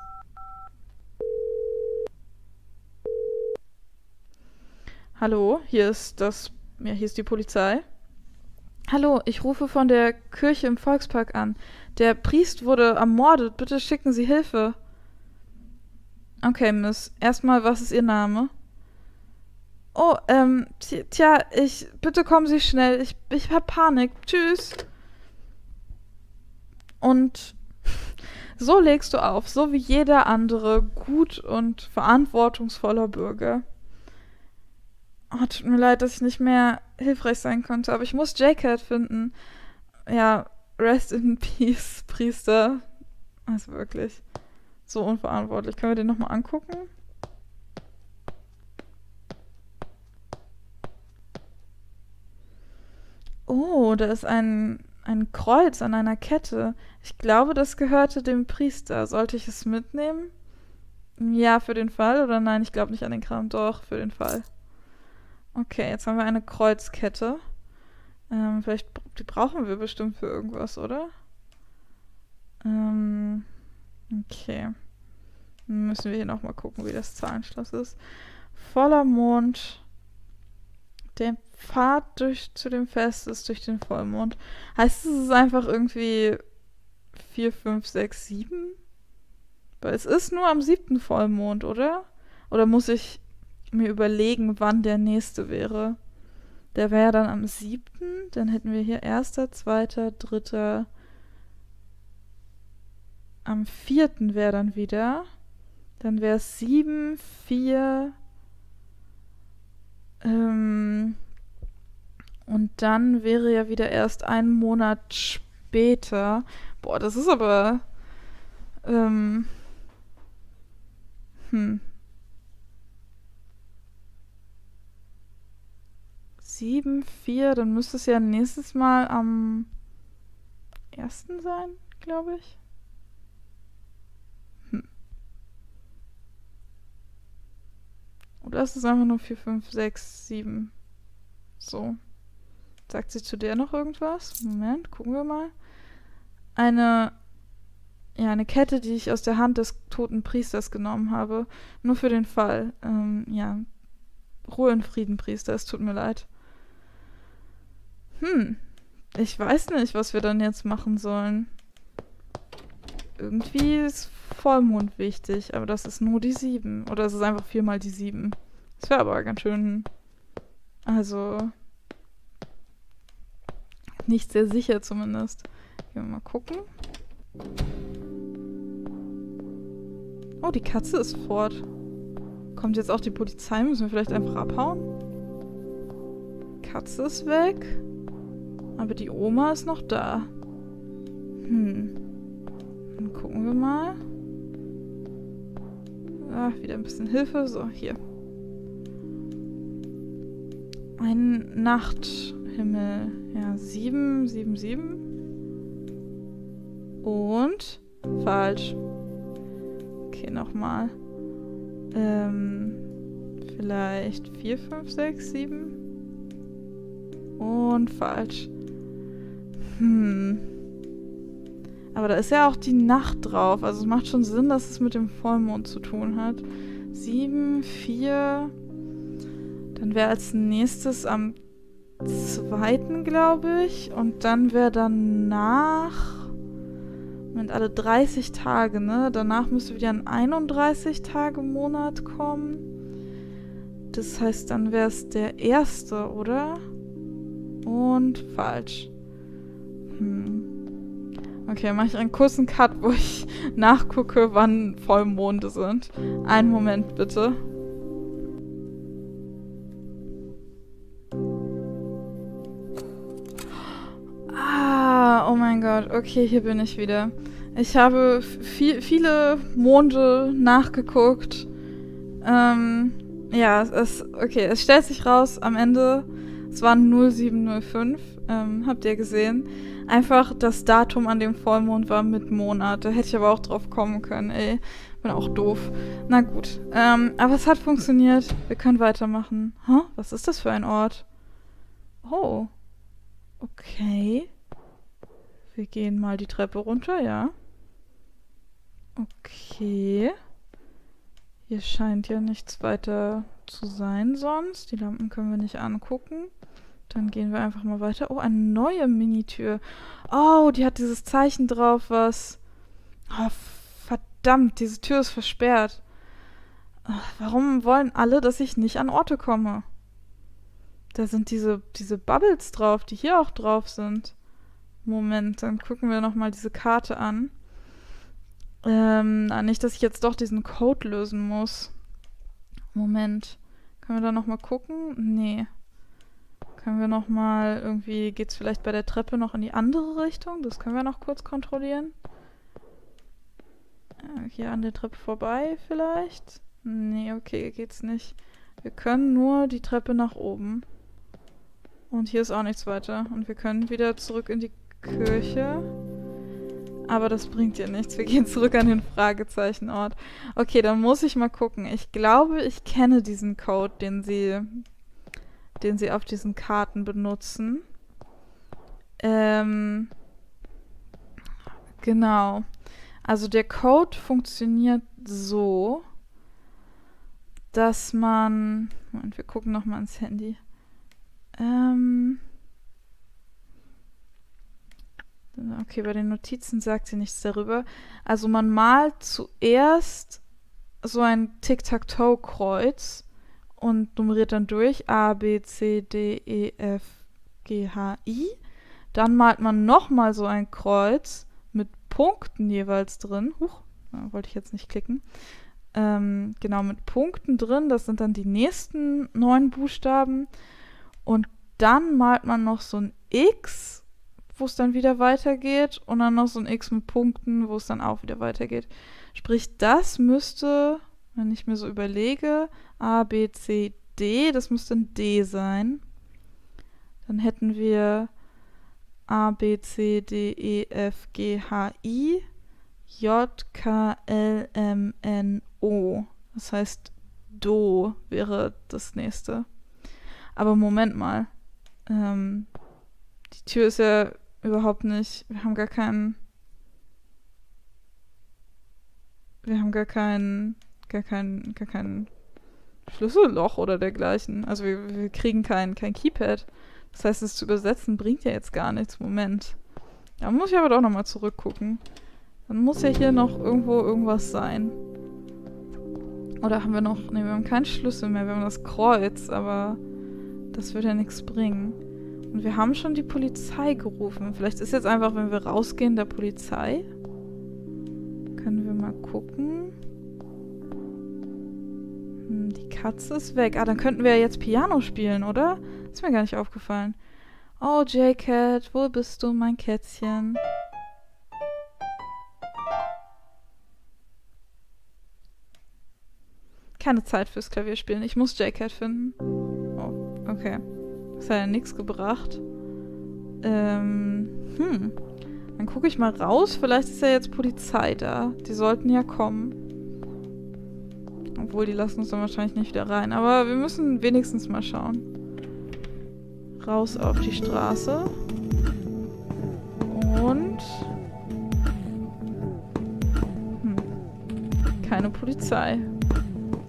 Hallo, hier ist das. Ja, hier ist die Polizei. Hallo, ich rufe von der Kirche im Volkspark an. Der Priest wurde ermordet. Bitte schicken Sie Hilfe. Okay, Miss. Erstmal, was ist Ihr Name? Oh, ähm, tja, ich... Bitte kommen Sie schnell. Ich, ich hab Panik. Tschüss. Und so legst du auf, so wie jeder andere gut und verantwortungsvoller Bürger. Oh, tut mir leid, dass ich nicht mehr hilfreich sein konnte, aber ich muss JCat finden. Ja, rest in peace, Priester. Also wirklich so unverantwortlich. Können wir den nochmal angucken? Oh, da ist ein, ein Kreuz an einer Kette. Ich glaube, das gehörte dem Priester. Sollte ich es mitnehmen? Ja, für den Fall. Oder nein, ich glaube nicht an den Kram. Doch, für den Fall. Okay, jetzt haben wir eine Kreuzkette. Ähm, vielleicht die brauchen wir bestimmt für irgendwas, oder? Ähm, okay. Müssen wir hier nochmal gucken, wie das Zahlenschloss ist. Voller Mond. Der Pfad durch, zu dem Fest ist durch den Vollmond. Heißt es, es ist einfach irgendwie vier, fünf, sechs, sieben? Weil es ist nur am siebten Vollmond, oder? Oder muss ich mir überlegen, wann der nächste wäre. Der wäre ja dann am siebten. Dann hätten wir hier erster, zweiter, dritter. Am vierten wäre dann wieder. Dann wäre es sieben, vier. Ähm, und dann wäre ja wieder erst einen Monat später. Boah, das ist aber... Ähm, hm. sieben, vier, dann müsste es ja nächstes Mal am ersten sein, glaube ich. Hm. Oder ist es einfach nur vier, fünf, sechs, sieben? So. Sagt sie zu der noch irgendwas? Moment, gucken wir mal. Eine, ja, eine Kette, die ich aus der Hand des toten Priesters genommen habe. Nur für den Fall. Ähm, ja. Ruhe in Frieden, Priester, es tut mir leid. Hm, ich weiß nicht, was wir dann jetzt machen sollen. Irgendwie ist Vollmond wichtig, aber das ist nur die sieben. Oder es ist einfach viermal die sieben. Das wäre aber ganz schön... Also... Nicht sehr sicher zumindest. Gehen wir mal gucken. Oh, die Katze ist fort. Kommt jetzt auch die Polizei? Müssen wir vielleicht einfach abhauen? Katze ist weg. Aber die Oma ist noch da. Hm. Dann gucken wir mal. Ach, wieder ein bisschen Hilfe. So, hier. Ein Nachthimmel. Ja, sieben, sieben, sieben. Und? Falsch. Okay, nochmal. Ähm, vielleicht vier, fünf, sechs, sieben. Und falsch. Hm. Aber da ist ja auch die Nacht drauf. Also es macht schon Sinn, dass es mit dem Vollmond zu tun hat. sieben, vier. Dann wäre als nächstes am zweiten, glaube ich. Und dann wäre danach... Moment, alle dreißig Tage, ne? Danach müsste wieder ein einunddreißig-Tage-Monat kommen. Das heißt, dann wäre es der erste, oder? Und falsch. Hm. Okay, mache ich einen kurzen Cut, wo ich nachgucke, wann Vollmonde sind. Einen Moment bitte. Ah, oh mein Gott. Okay, hier bin ich wieder. Ich habe viel, viele Monde nachgeguckt. Ähm, ja, es, okay, es stellt sich raus am Ende... Es war null sieben null fünf, ähm, habt ihr gesehen. Einfach das Datum, an dem Vollmond war mit Monat. Da hätte ich aber auch drauf kommen können, ey. Bin auch doof. Na gut. Ähm, aber es hat funktioniert. Wir können weitermachen. Huh? Was ist das für ein Ort? Oh. Okay. Wir gehen mal die Treppe runter, ja. Okay. Hier scheint ja nichts weiter zu sein sonst. Die Lampen können wir nicht angucken. Dann gehen wir einfach mal weiter. Oh, eine neue Minitür. Oh, die hat dieses Zeichen drauf, was... Oh, verdammt, diese Tür ist versperrt. Warum wollen alle, dass ich nicht an Orte komme? Da sind diese, diese Bubbles drauf, die hier auch drauf sind. Moment, dann gucken wir nochmal diese Karte an. Ähm, nicht, dass ich jetzt doch diesen Code lösen muss. Moment. Können wir da nochmal gucken? Nee. Können wir nochmal irgendwie, geht's vielleicht bei der Treppe noch in die andere Richtung? Das können wir noch kurz kontrollieren. Hier an der Treppe vorbei vielleicht? Nee, okay, geht's nicht. Wir können nur die Treppe nach oben. Und hier ist auch nichts weiter. Und wir können wieder zurück in die Kirche. Aber das bringt ja nichts. Wir gehen zurück an den Fragezeichenort. Okay, dann muss ich mal gucken. Ich glaube, ich kenne diesen Code, den sie, den sie auf diesen Karten benutzen. Ähm, genau. Also der Code funktioniert so, dass man... Moment, wir gucken nochmal ins Handy. Ähm... Okay, bei den Notizen sagt sie nichts darüber. Also man malt zuerst so ein Tic-Tac-Toe-Kreuz und nummeriert dann durch A, B, C, D, E, F, G, H, I. Dann malt man nochmal so ein Kreuz mit Punkten jeweils drin. Huch, da wollte ich jetzt nicht klicken. Ähm, genau, mit Punkten drin. Das sind dann die nächsten neun Buchstaben. Und dann malt man noch so ein X, wo es dann wieder weitergeht, und dann noch so ein X mit Punkten, wo es dann auch wieder weitergeht. Sprich, das müsste, wenn ich mir so überlege, A, B, C, D, das müsste ein D sein. Dann hätten wir A, B, C, D, E, F, G, H, I, J, K, L, M, N, O. Das heißt, Do wäre das nächste. Aber Moment mal. Ähm, die Tür ist ja überhaupt nicht, wir haben gar keinen, wir haben gar keinen, gar keinen, gar keinen Schlüsselloch oder dergleichen. Also wir, wir kriegen kein, kein Keypad. Das heißt, es zu übersetzen bringt ja jetzt gar nichts. Moment. Da muss ich aber doch nochmal zurückgucken. Dann muss ja hier noch irgendwo irgendwas sein. Oder haben wir noch, ne, wir haben keinen Schlüssel mehr, wir haben das Kreuz, aber das wird ja nichts bringen. Und wir haben schon die Polizei gerufen. Vielleicht ist jetzt einfach, wenn wir rausgehen, der Polizei. Können wir mal gucken. Hm, die Katze ist weg. Ah, dann könnten wir jetzt Piano spielen, oder? Ist mir gar nicht aufgefallen. Oh, JCat, wo bist du, mein Kätzchen? Keine Zeit fürs Klavierspielen. Ich muss JCat finden. Oh, okay. Das hat ja nichts gebracht. Ähm, hm. Dann gucke ich mal raus. Vielleicht ist ja jetzt Polizei da. Die sollten ja kommen. Obwohl, die lassen uns dann wahrscheinlich nicht wieder rein. Aber wir müssen wenigstens mal schauen. Raus auf die Straße. Und... Hm. Keine Polizei.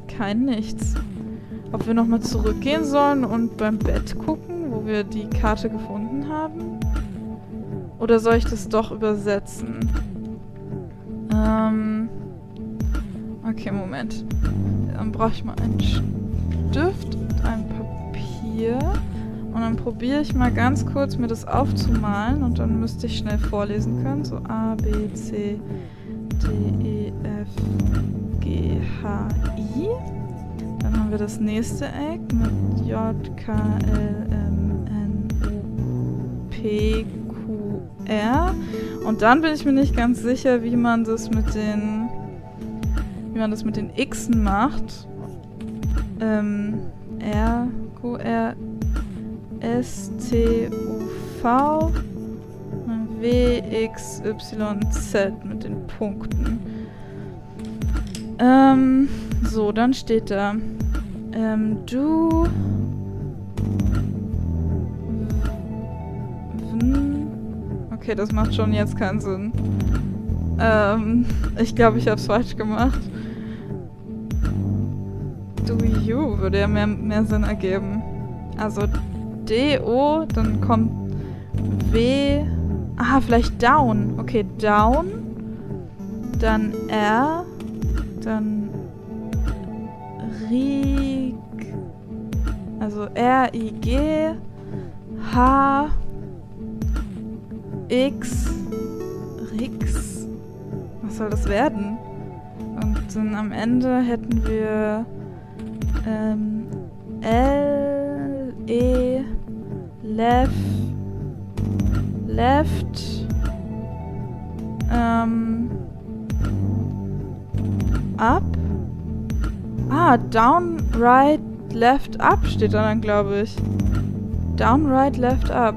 Kein nichts. Ob wir nochmal zurückgehen sollen und beim Bett gucken, wo wir die Karte gefunden haben? Oder soll ich das doch übersetzen? Ähm... Okay, Moment. Dann brauche ich mal einen Stift und ein Papier. Und dann probiere ich mal ganz kurz, mir das aufzumalen. Und dann müsste ich schnell vorlesen können. So A, B, C, D, E, F, G, H, I... Dann haben wir das nächste Eck mit J, K, L, M, N, O, P, Q, R. Und dann bin ich mir nicht ganz sicher, wie man das mit den, wie man das mit den Xen macht. Ähm, R, Q, R, S, T, U, V, W, X, Y, Z mit den Punkten. Ähm, so, dann steht da, ähm, du, okay, das macht schon jetzt keinen Sinn. Ähm, ich glaube, ich habe es falsch gemacht. do you würde ja mehr, mehr Sinn ergeben. Also D O, dann kommt W. Ah, vielleicht down. Okay, down. Dann R. Dann Rig. Also R, I, G. H. X. Rix. Was soll das werden? Und dann am Ende hätten wir ähm, L, E, Left, Left, ähm, Up. Ah, Down, Right, Left, Up steht da dann, glaube ich. Down, Right, Left, Up.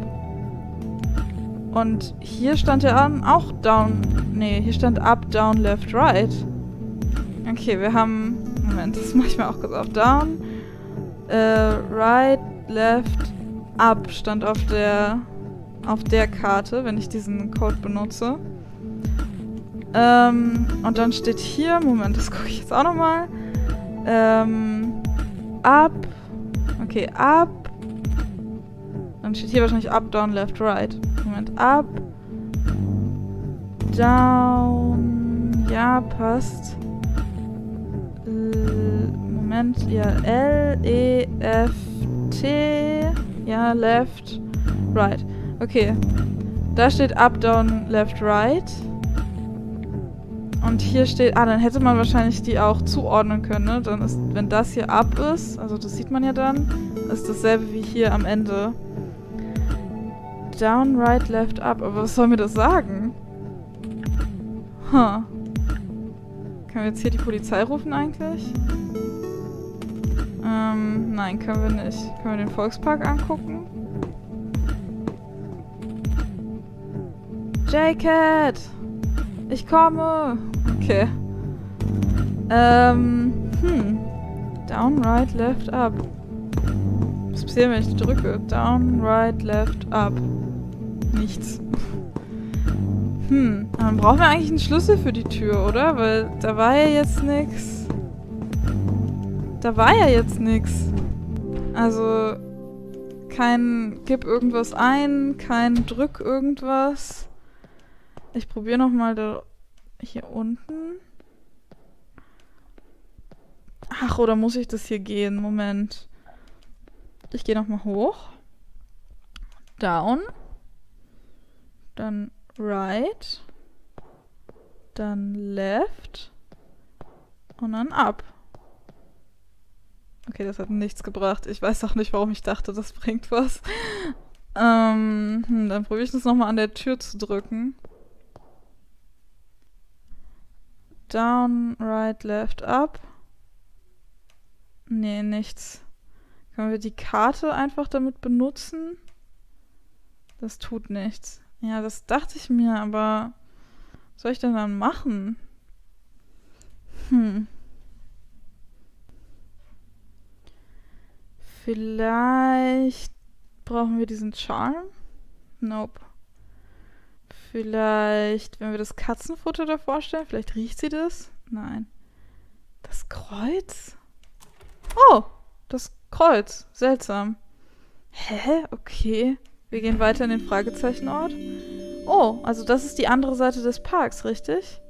Und hier stand ja auch Down, nee, hier stand Up, Down, Left, Right. Okay, wir haben... Moment, das mache ich mir auch kurz auf. Down, äh, Right, Left, Up stand auf der auf der Karte, wenn ich diesen Code benutze. Ähm, und dann steht hier... Moment, das gucke ich jetzt auch nochmal. Ähm, Up, okay, Up. Dann steht hier wahrscheinlich Up, Down, Left, Right. Moment, Up, Down, ja, passt. Moment, ja, L, E, F, T, ja, Left, Right. Okay, da steht Up, Down, Left, Right. Und hier steht, ah, dann hätte man wahrscheinlich die auch zuordnen können, ne? Dann ist, wenn das hier Up ist, also das sieht man ja dann, ist dasselbe wie hier am Ende. Down, Right, Left, Up, aber was soll mir das sagen? Huh. Können wir jetzt hier die Polizei rufen eigentlich? Ähm, nein, können wir nicht. Können wir den Volkspark angucken? JCat! Ich komme! Okay. Ähm, hm. Down, Right, Left, Up. Was passiert, wenn ich drücke? Down, Right, Left, Up. Nichts. Hm, dann brauchen wir eigentlich einen Schlüssel für die Tür, oder? Weil da war ja jetzt nix. Da war ja jetzt nix. Also, kein gib irgendwas ein, kein drück irgendwas. Ich probiere nochmal da hier unten. Ach, oder muss ich das hier gehen? Moment. Ich gehe nochmal hoch. Down. Dann... Right, dann Left und dann Up. Okay, das hat nichts gebracht. Ich weiß auch nicht, warum ich dachte, das bringt was. ähm, hm, dann probiere ich das nochmal an der Tür zu drücken. Down, Right, Left, Up. Nee, nichts. Können wir die Karte einfach damit benutzen? Das tut nichts. Ja, das dachte ich mir, aber was soll ich denn dann machen? Hm. Vielleicht brauchen wir diesen Charme? Nope. Vielleicht, wenn wir das Katzenfoto davor stellen, vielleicht riecht sie das? Nein. Das Kreuz? Oh, das Kreuz. Seltsam. Hä? Okay. Wir gehen weiter in den Fragezeichenort. Oh, also das ist die andere Seite des Parks, richtig?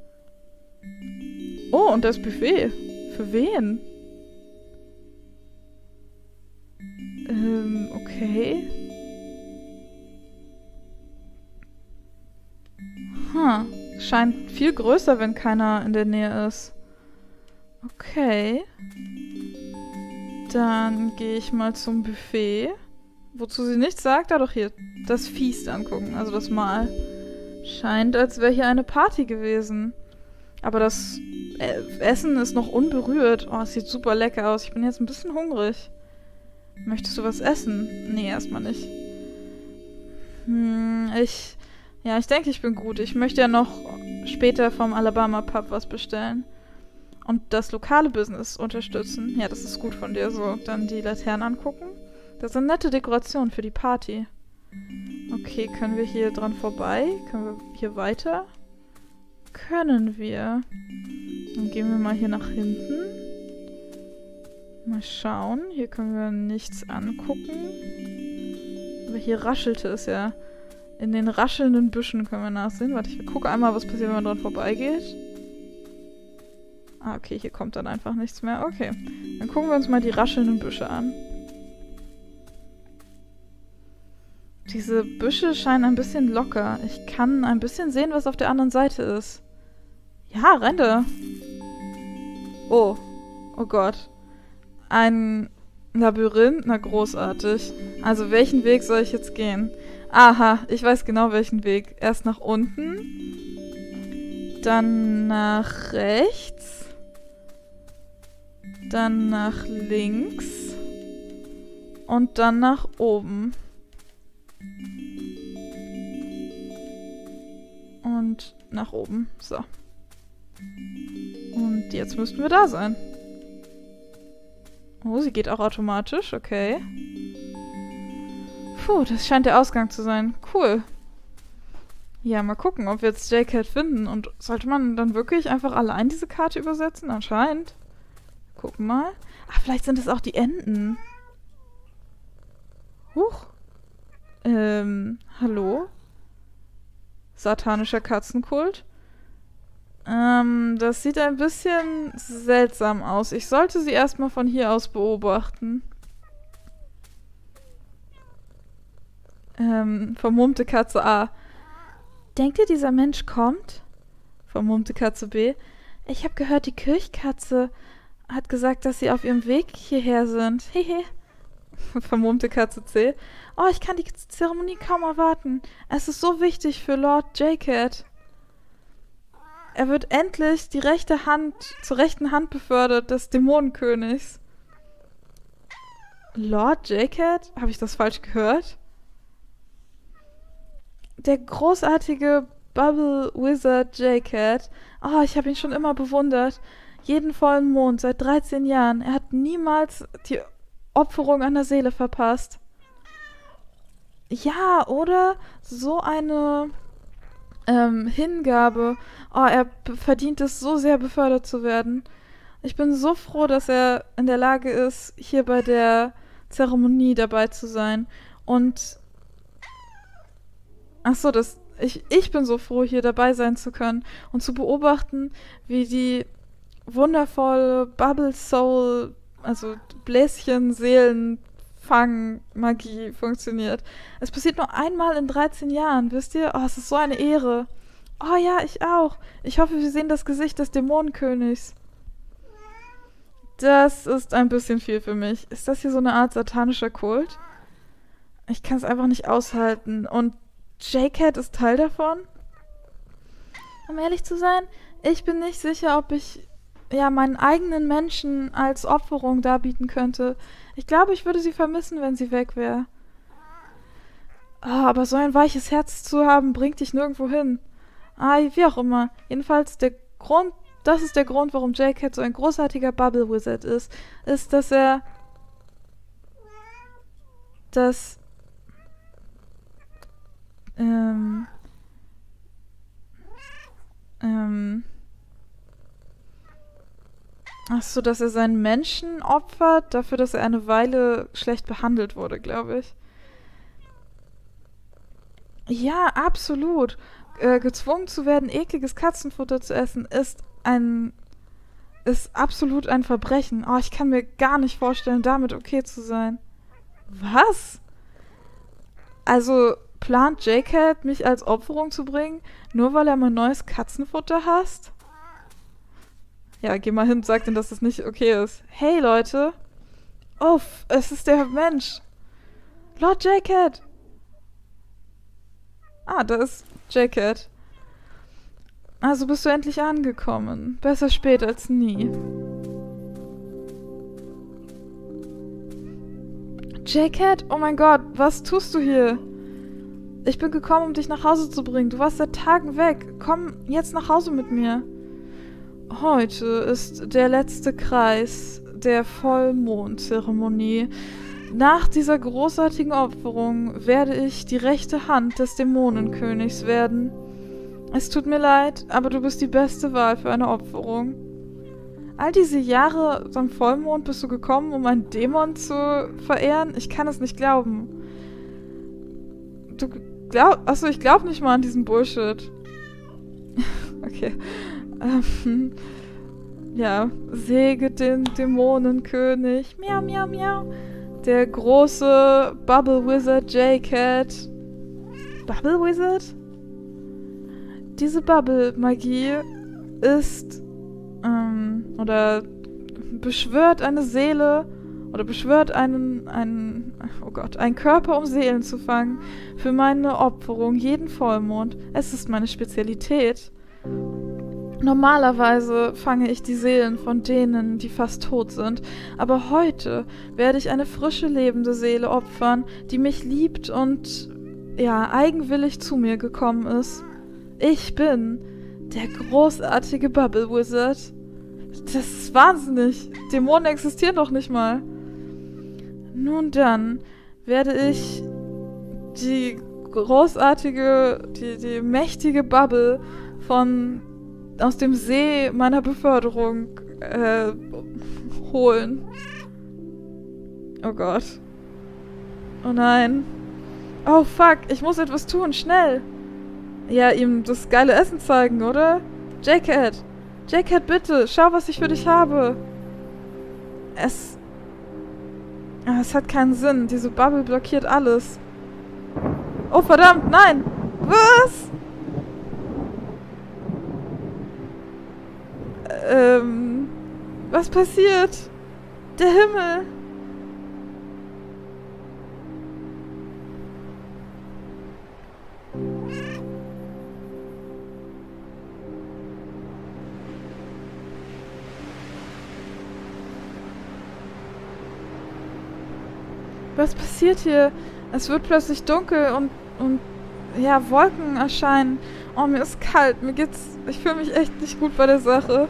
Oh, und das Buffet. Für wen? Ähm, okay. Hm, scheint viel größer, wenn keiner in der Nähe ist. Okay. Dann gehe ich mal zum Buffet. Wozu sie nichts sagt, da doch hier das Feast angucken, also das Mahl. Scheint, als wäre hier eine Party gewesen. Aber das Essen ist noch unberührt. Oh, es sieht super lecker aus. Ich bin jetzt ein bisschen hungrig. Möchtest du was essen? Nee, erstmal nicht. Hm, ich... Ja, ich denke, ich bin gut. Ich möchte ja noch später vom Alabama Pub was bestellen. Und das lokale Business unterstützen. Ja, das ist gut von dir so. Dann die Laternen angucken. Das sind nette Dekorationen für die Party. Okay, können wir hier dran vorbei? Können wir hier weiter? Können wir. Dann gehen wir mal hier nach hinten. Mal schauen. Hier können wir nichts angucken. Aber hier raschelte es ja. In den raschelnden Büschen können wir nachsehen. Warte, ich gucke einmal, was passiert, wenn man dort vorbeigeht. Ah, okay, hier kommt dann einfach nichts mehr. Okay, dann gucken wir uns mal die raschelnden Büsche an. Diese Büsche scheinen ein bisschen locker. Ich kann ein bisschen sehen, was auf der anderen Seite ist. Ja, renn da. Oh. Oh Gott. Ein Labyrinth? Na, großartig. Also, welchen Weg soll ich jetzt gehen? Aha, ich weiß genau, welchen Weg. Erst nach unten. Dann nach rechts. Dann nach links. Und dann nach oben. Und nach oben. So. Und jetzt müssten wir da sein. Oh, sie geht auch automatisch. Okay. Puh, das scheint der Ausgang zu sein. Cool. Ja, mal gucken, ob wir jetzt JCat finden. Und sollte man dann wirklich einfach allein diese Karte übersetzen? Anscheinend. Gucken mal. Ach, vielleicht sind es auch die Enten. Huch. Ähm, hallo? Satanischer Katzenkult? Ähm, das sieht ein bisschen seltsam aus. Ich sollte sie erstmal von hier aus beobachten. Ähm, vermummte Katze A. Denkt ihr, dieser Mensch kommt? Vermummte Katze B. Ich habe gehört, die Kirchkatze hat gesagt, dass sie auf ihrem Weg hierher sind. Hehe. Vermummte Katze C. Oh, ich kann die Zeremonie kaum erwarten. Es ist so wichtig für Lord JCat. Er wird endlich die rechte Hand, zur rechten Hand befördert, des Dämonenkönigs. Lord JCat? Habe ich das falsch gehört? Der großartige Bubble Wizard JCat. Oh, ich habe ihn schon immer bewundert. Jeden vollen Mond, seit dreizehn Jahren. Er hat niemals die Opferung an der Seele verpasst. Ja, oder? So eine ähm, Hingabe. Oh, er verdient es so sehr, befördert zu werden. Ich bin so froh, dass er in der Lage ist, hier bei der Zeremonie dabei zu sein. Und ach so, das ich, ich bin so froh, hier dabei sein zu können und zu beobachten, wie die wundervolle Bubble Soul, also Bläschen, Seelen, Fang, Magie funktioniert. Es passiert nur einmal in dreizehn Jahren, wisst ihr? Oh, es ist so eine Ehre. Oh ja, ich auch. Ich hoffe, wir sehen das Gesicht des Dämonenkönigs. Das ist ein bisschen viel für mich. Ist das hier so eine Art satanischer Kult? Ich kann es einfach nicht aushalten. Und JCat ist Teil davon? Um ehrlich zu sein, ich bin nicht sicher, ob ich ja, meinen eigenen Menschen als Opferung darbieten könnte. Ich glaube, ich würde sie vermissen, wenn sie weg wäre. Oh, aber so ein weiches Herz zu haben, bringt dich nirgendwo hin. Ah, wie auch immer. Jedenfalls, der Grund, das ist der Grund, warum JCat so ein großartiger Bubble Wizard ist, ist, dass er das ähm ähm Ach so, dass er seinen Menschen opfert, dafür, dass er eine Weile schlecht behandelt wurde, glaube ich. Ja, absolut. Äh, gezwungen zu werden, ekliges Katzenfutter zu essen, ist ein... ist absolut ein Verbrechen. Oh, ich kann mir gar nicht vorstellen, damit okay zu sein. Was? Also, plant JCat, mich als Opferung zu bringen, nur weil er mein neues Katzenfutter hasst? Ja, geh mal hin und sag denen, dass das nicht okay ist. Hey, Leute. Oh, es ist der Mensch. Lord JCat. Ah, da ist JCat. Also bist du endlich angekommen. Besser spät als nie. JCat, oh mein Gott, was tust du hier? Ich bin gekommen, um dich nach Hause zu bringen. Du warst seit Tagen weg. Komm jetzt nach Hause mit mir. Heute ist der letzte Kreis der Vollmondzeremonie. Nach dieser großartigen Opferung werde ich die rechte Hand des Dämonenkönigs werden. Es tut mir leid, aber du bist die beste Wahl für eine Opferung. All diese Jahre am Vollmond bist du gekommen, um einen Dämon zu verehren? Ich kann es nicht glauben. Du glaubst... Achso, ich glaube nicht mal an diesen Bullshit. Okay. Ähm, ja, säge den Dämonenkönig. Miau, miau, miau. Der große Bubble Wizard JCat. Bubble Wizard? Diese Bubble-Magie ist... Ähm, oder beschwört eine Seele oder beschwört einen, einen, oh Gott, einen Körper, um Seelen zu fangen, für meine Opferung jeden Vollmond. Es ist meine Spezialität. Normalerweise fange ich die Seelen von denen, die fast tot sind, aber heute werde ich eine frische, lebende Seele opfern, die mich liebt und, ja, eigenwillig zu mir gekommen ist. Ich bin... der großartige Bubble Wizard. Das ist wahnsinnig. Dämonen existieren doch nicht mal. Nun dann werde ich die großartige, die, die mächtige Bubble von aus dem See meiner Beförderung äh, holen. Oh Gott. Oh nein. Oh fuck, ich muss etwas tun, schnell. Ja, ihm das geile Essen zeigen, oder? JCat! JCat, bitte! Schau, was ich für dich habe! Es... Es hat keinen Sinn. Diese Bubble blockiert alles. Oh, verdammt! Nein! Was? Ähm... Was passiert? Der Himmel! Was passiert hier? Es wird plötzlich dunkel und, und ja, Wolken erscheinen. Oh, mir ist kalt. Mir geht's... Ich fühle mich echt nicht gut bei der Sache.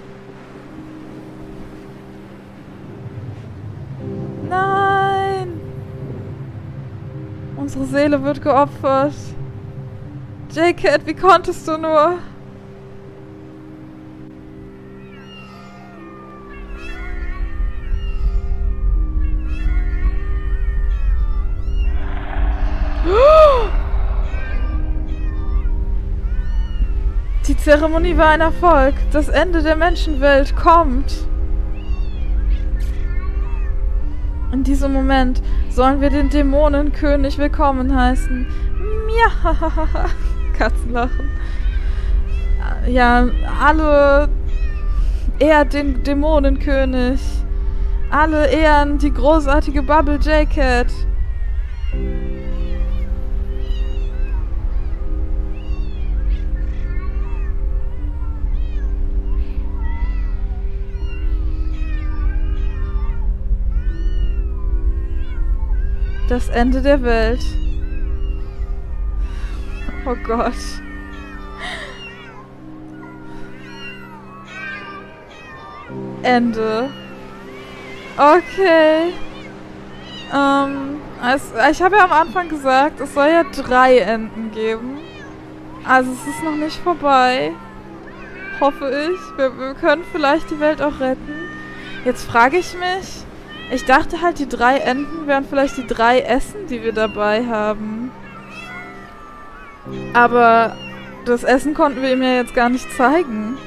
Nein! Unsere Seele wird geopfert. JCat, wie konntest du nur? Die Zeremonie war ein Erfolg. Das Ende der Menschenwelt kommt. In diesem Moment sollen wir den Dämonenkönig willkommen heißen. Mia! Katzenlachen. Ja, alle ehrt den Dämonenkönig. Alle ehren die großartige Bubble JCat. Das Ende der Welt. Oh Gott. Ende. Okay. Ähm, es, ich habe ja am Anfang gesagt, es soll ja drei Enden geben. Also es ist noch nicht vorbei. Hoffe ich. Wir, wir können vielleicht die Welt auch retten. Jetzt frage ich mich... Ich dachte halt, die drei Enden wären vielleicht die drei Essen, die wir dabei haben. Aber das Essen konnten wir ihm ja jetzt gar nicht zeigen.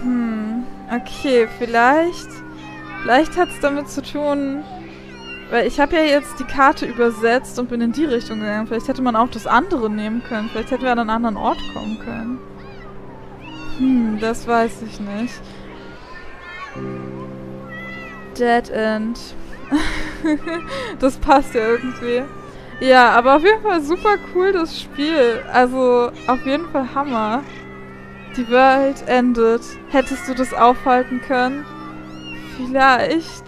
Hm, okay, vielleicht... Vielleicht hat es damit zu tun... Weil ich habe ja jetzt die Karte übersetzt und bin in die Richtung gegangen. Vielleicht hätte man auch das andere nehmen können. Vielleicht hätten wir an einen anderen Ort kommen können. Hm, das weiß ich nicht. Dead End. Das passt ja irgendwie. Ja, aber auf jeden Fall super cool, das Spiel. Also, auf jeden Fall Hammer. Die Welt endet. Hättest du das aufhalten können? Vielleicht.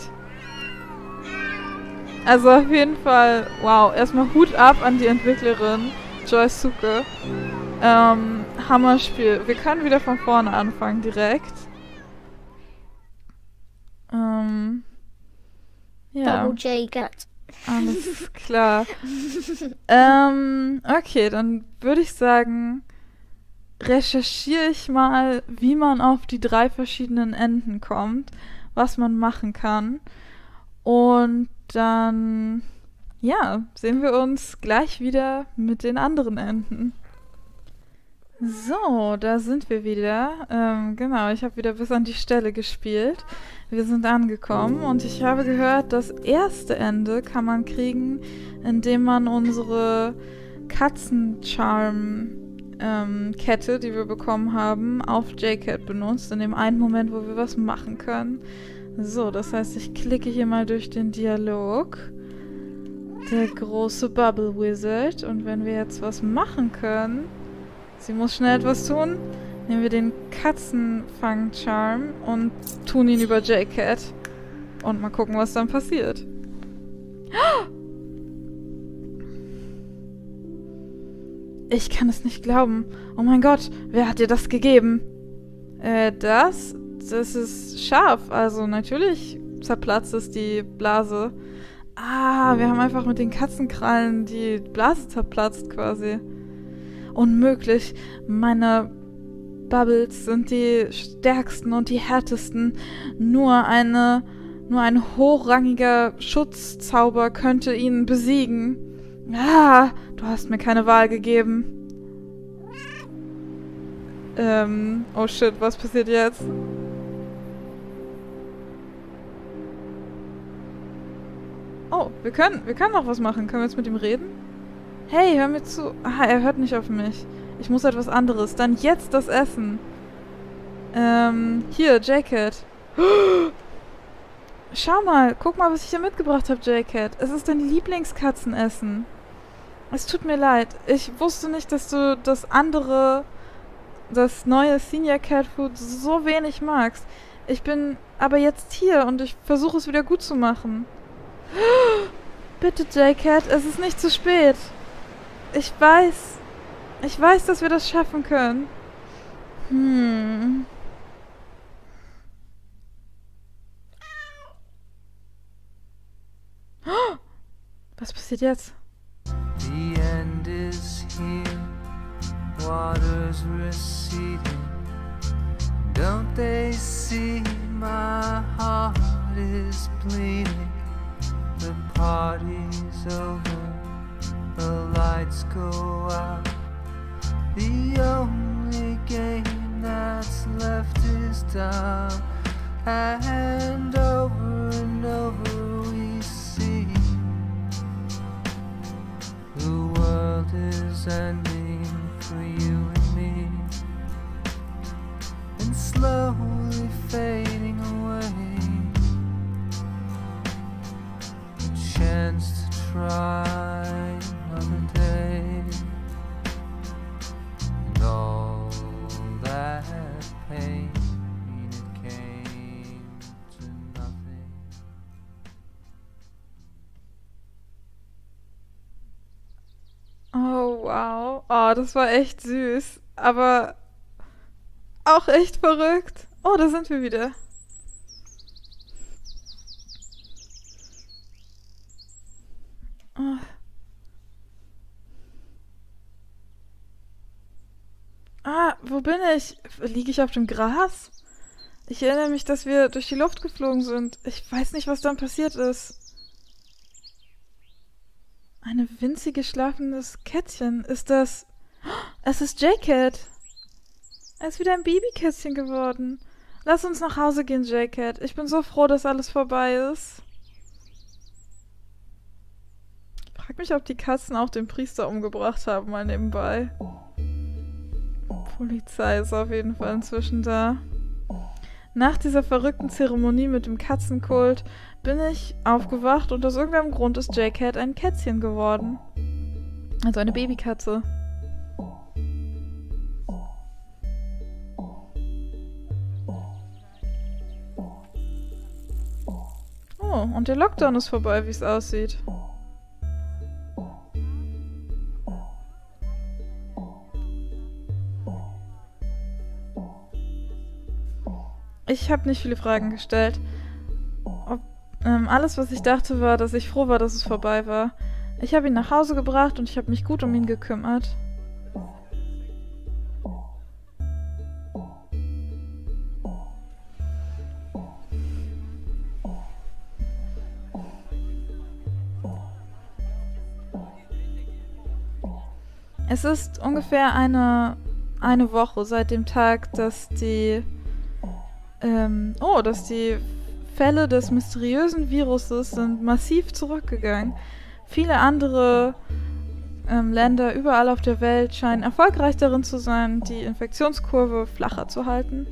Also, auf jeden Fall, wow. Erstmal Hut ab an die Entwicklerin, Joysuke. Ähm, Hammer-Spiel. Wir können wieder von vorne anfangen, direkt. Ähm, ja. Bubble JCat. Alles klar. ähm, okay, dann würde ich sagen, recherchiere ich mal, wie man auf die drei verschiedenen Enden kommt, was man machen kann. Und dann, ja, sehen wir uns gleich wieder mit den anderen Enden. So, da sind wir wieder. Ähm, genau, ich habe wieder bis an die Stelle gespielt. Wir sind angekommen und ich habe gehört, das erste Ende kann man kriegen, indem man unsere Katzencharm-Kette, ähm, die wir bekommen haben, auf JCat benutzt, in dem einen Moment, wo wir was machen können. So, das heißt, ich klicke hier mal durch den Dialog. Der große Bubble Wizard. Und wenn wir jetzt was machen können... Sie muss schnell etwas tun. Nehmen wir den Katzenfang-Charm und tun ihn über JCat. Und mal gucken, was dann passiert. Ich kann es nicht glauben. Oh mein Gott, wer hat dir das gegeben? Äh, das? Das ist scharf. Also natürlich zerplatzt es die Blase. Ah, wir haben einfach mit den Katzenkrallen die Blase zerplatzt quasi. Unmöglich. Meine Bubbles sind die stärksten und die härtesten. Nur eine, nur ein hochrangiger Schutzzauber könnte ihn besiegen. Ah, du hast mir keine Wahl gegeben. Ähm, oh shit, was passiert jetzt? Oh, wir können, wir können noch was machen. Können wir jetzt mit ihm reden? Hey, hör mir zu. Ah, er hört nicht auf mich. Ich muss etwas anderes. Dann jetzt das Essen. Ähm, hier, JCat. Schau mal, guck mal, was ich hier mitgebracht habe, JCat. Es ist dein Lieblingskatzenessen. Es tut mir leid. Ich wusste nicht, dass du das andere, das neue Senior Cat Food so wenig magst. Ich bin aber jetzt hier und ich versuche es wieder gut zu machen. Bitte, JCat, es ist nicht zu spät. Ich weiß, ich weiß, dass wir das schaffen können. Hm. Oh, was passiert jetzt? The end is here. Waters receding. Don't they see my heart is bleeding? The party's over. The lights go out. The only game that's left is down. And over and over we see the world is ending for you and me, and slowly fading away. A chance to try. Oh wow, oh, das war echt süß, aber auch echt verrückt. Oh, da sind wir wieder. Oh. Ah, wo bin ich? Liege ich auf dem Gras? Ich erinnere mich, dass wir durch die Luft geflogen sind. Ich weiß nicht, was dann passiert ist. Eine winzige, schlafendes Kätzchen. Ist das... Es ist JCat. Er ist wieder ein Babykätzchen geworden. Lass uns nach Hause gehen, JCat. Ich bin so froh, dass alles vorbei ist. Ich frage mich, ob die Katzen auch den Priester umgebracht haben, mal nebenbei. Polizei ist auf jeden Fall inzwischen da. Nach dieser verrückten Zeremonie mit dem Katzenkult bin ich aufgewacht und aus irgendeinem Grund ist JCat ein Kätzchen geworden. Also eine Babykatze. Oh, und der Lockdown ist vorbei, wie es aussieht. Ich habe nicht viele Fragen gestellt. Ob, ähm, alles, was ich dachte, war, dass ich froh war, dass es vorbei war. Ich habe ihn nach Hause gebracht und ich habe mich gut um ihn gekümmert. Es ist ungefähr eine, eine Woche seit dem Tag, dass die, ähm, oh, dass die Fälle des mysteriösen Viruses sind massiv zurückgegangen. Viele andere ähm, Länder überall auf der Welt scheinen erfolgreich darin zu sein, die Infektionskurve flacher zu halten.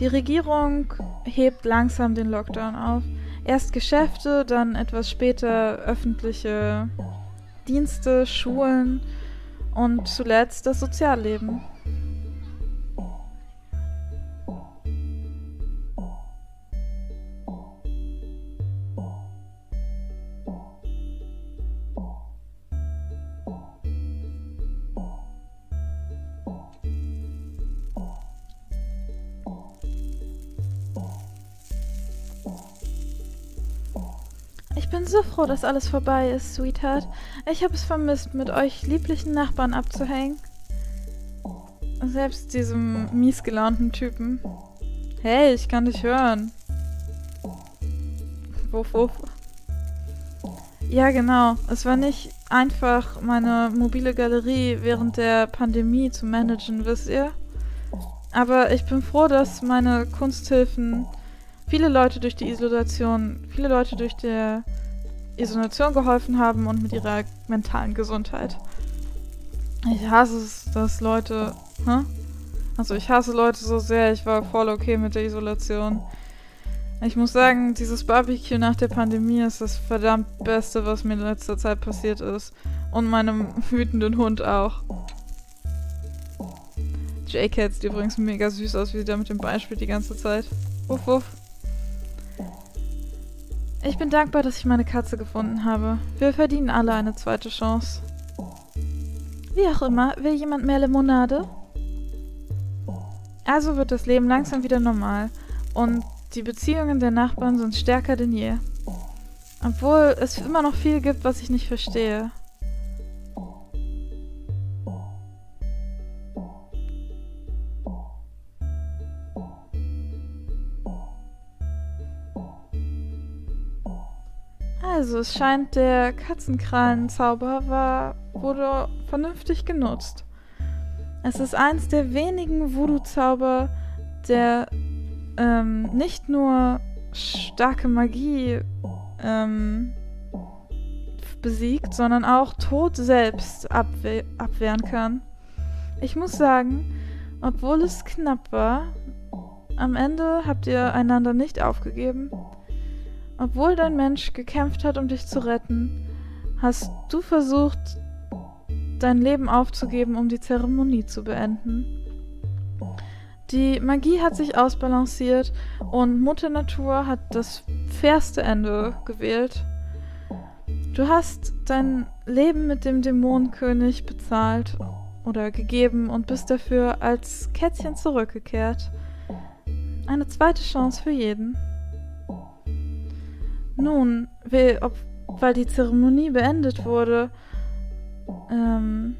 Die Regierung hebt langsam den Lockdown auf. Erst Geschäfte, dann etwas später öffentliche Dienste, Schulen und zuletzt das Sozialleben. Ich bin so froh, dass alles vorbei ist, Sweetheart. Ich habe es vermisst, mit euch lieblichen Nachbarn abzuhängen. Selbst diesem mies gelaunten Typen. Hey, ich kann dich hören. Wuff, wuff. Ja, genau. Es war nicht einfach, meine mobile Galerie während der Pandemie zu managen, wisst ihr? Aber ich bin froh, dass meine Kunsthilfen viele Leute durch die Isolation, viele Leute durch die Isolation geholfen haben und mit ihrer mentalen Gesundheit. Ich hasse es, dass Leute, hä? Also ich hasse Leute so sehr, ich war voll okay mit der Isolation. Ich muss sagen, dieses Barbecue nach der Pandemie ist das verdammt Beste, was mir in letzter Zeit passiert ist. Und meinem wütenden Hund auch. JCat sieht übrigens mega süß aus, wie sie da mit dem Bein spielt die ganze Zeit. Wuff, wuff. Ich bin dankbar, dass ich meine Katze gefunden habe. Wir verdienen alle eine zweite Chance. Wie auch immer, will jemand mehr Limonade? Also wird das Leben langsam wieder normal und die Beziehungen der Nachbarn sind stärker denn je. Obwohl es immer noch viel gibt, was ich nicht verstehe. Also es scheint, der Katzenkrallenzauber war, wurde vernünftig genutzt. Es ist eins der wenigen Voodoo-Zauber, der ähm, nicht nur starke Magie ähm, besiegt, sondern auch Tod selbst abwe- abwehren kann. Ich muss sagen, obwohl es knapp war, am Ende habt ihr einander nicht aufgegeben. Obwohl dein Mensch gekämpft hat, um dich zu retten, hast du versucht, dein Leben aufzugeben, um die Zeremonie zu beenden. Die Magie hat sich ausbalanciert und Mutter Natur hat das fairste Ende gewählt. Du hast dein Leben mit dem Dämonenkönig bezahlt oder gegeben und bist dafür als Kätzchen zurückgekehrt. Eine zweite Chance für jeden. Nun, we, ob, weil die Zeremonie beendet wurde, ähm,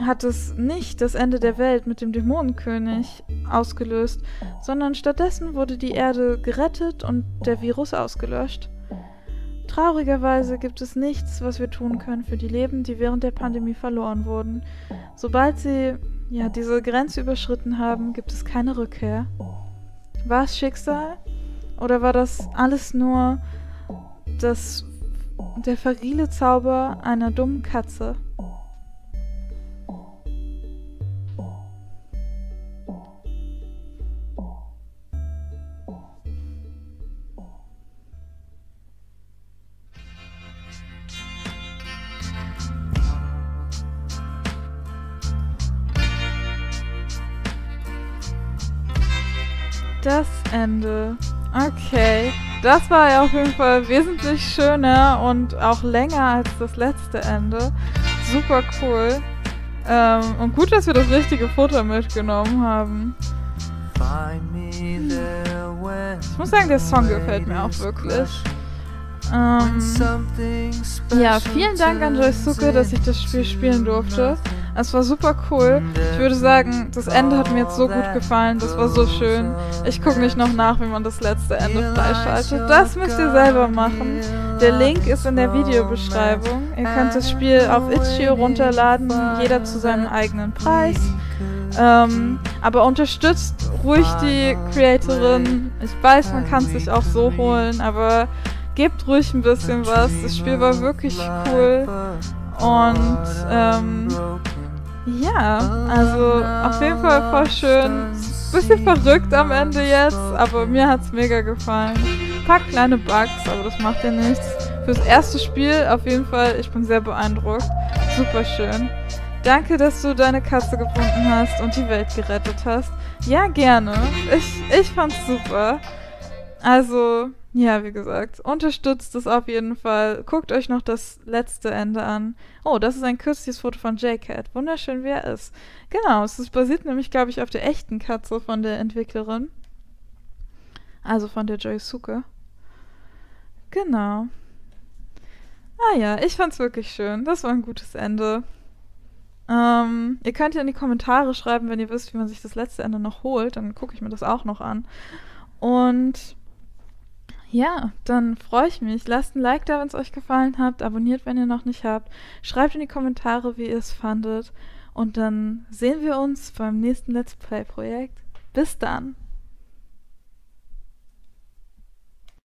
hat es nicht das Ende der Welt mit dem Dämonenkönig ausgelöst, sondern stattdessen wurde die Erde gerettet und der Virus ausgelöscht. Traurigerweise gibt es nichts, was wir tun können für die Leben, die während der Pandemie verloren wurden. Sobald sie, ja, diese Grenze überschritten haben, gibt es keine Rückkehr. War es Schicksal? Oder war das alles nur das, der verriele Zauber einer dummen Katze? Das Ende. Okay, das war ja auf jeden Fall wesentlich schöner und auch länger als das letzte Ende. Super cool. Ähm, und gut, dass wir das richtige Futter mitgenommen haben. Ich muss sagen, der Song gefällt mir auch wirklich. Ähm, ja, vielen Dank an Joysuke, dass ich das Spiel spielen durfte. Es war super cool. Ich würde sagen, das Ende hat mir jetzt so gut gefallen. Das war so schön. Ich gucke nicht noch nach, wie man das letzte Ende freischaltet. Das müsst ihr selber machen. Der Link ist in der Videobeschreibung. Ihr könnt das Spiel auf Itch punkt i o runterladen, jeder zu seinem eigenen Preis. Ähm, aber unterstützt ruhig die Creatorin. Ich weiß, man kann es sich auch so holen, aber gebt ruhig ein bisschen was. Das Spiel war wirklich cool. Und ähm, ja, also auf jeden Fall voll schön. Bisschen verrückt am Ende jetzt, aber mir hat's mega gefallen. Ein paar kleine Bugs, aber das macht ja nichts. Fürs erste Spiel auf jeden Fall, ich bin sehr beeindruckt. Super schön. Danke, dass du deine Katze gefunden hast und die Welt gerettet hast. Ja, gerne. Ich, ich fand's super. Also, ja, wie gesagt, unterstützt es auf jeden Fall. Guckt euch noch das letzte Ende an. Oh, das ist ein kürzliches Foto von JCat. Wunderschön, wie er ist. Genau, es ist basiert nämlich, glaube ich, auf der echten Katze von der Entwicklerin. Also von der Joysuke. Genau. Ah ja, ich fand's wirklich schön. Das war ein gutes Ende. Ähm, ihr könnt ja in die Kommentare schreiben, wenn ihr wisst, wie man sich das letzte Ende noch holt. Dann gucke ich mir das auch noch an. Und ja, dann freue ich mich. Lasst ein Like da, wenn es euch gefallen hat. Abonniert, wenn ihr noch nicht habt. Schreibt in die Kommentare, wie ihr es fandet. Und dann sehen wir uns beim nächsten Let's Play-Projekt. Bis dann!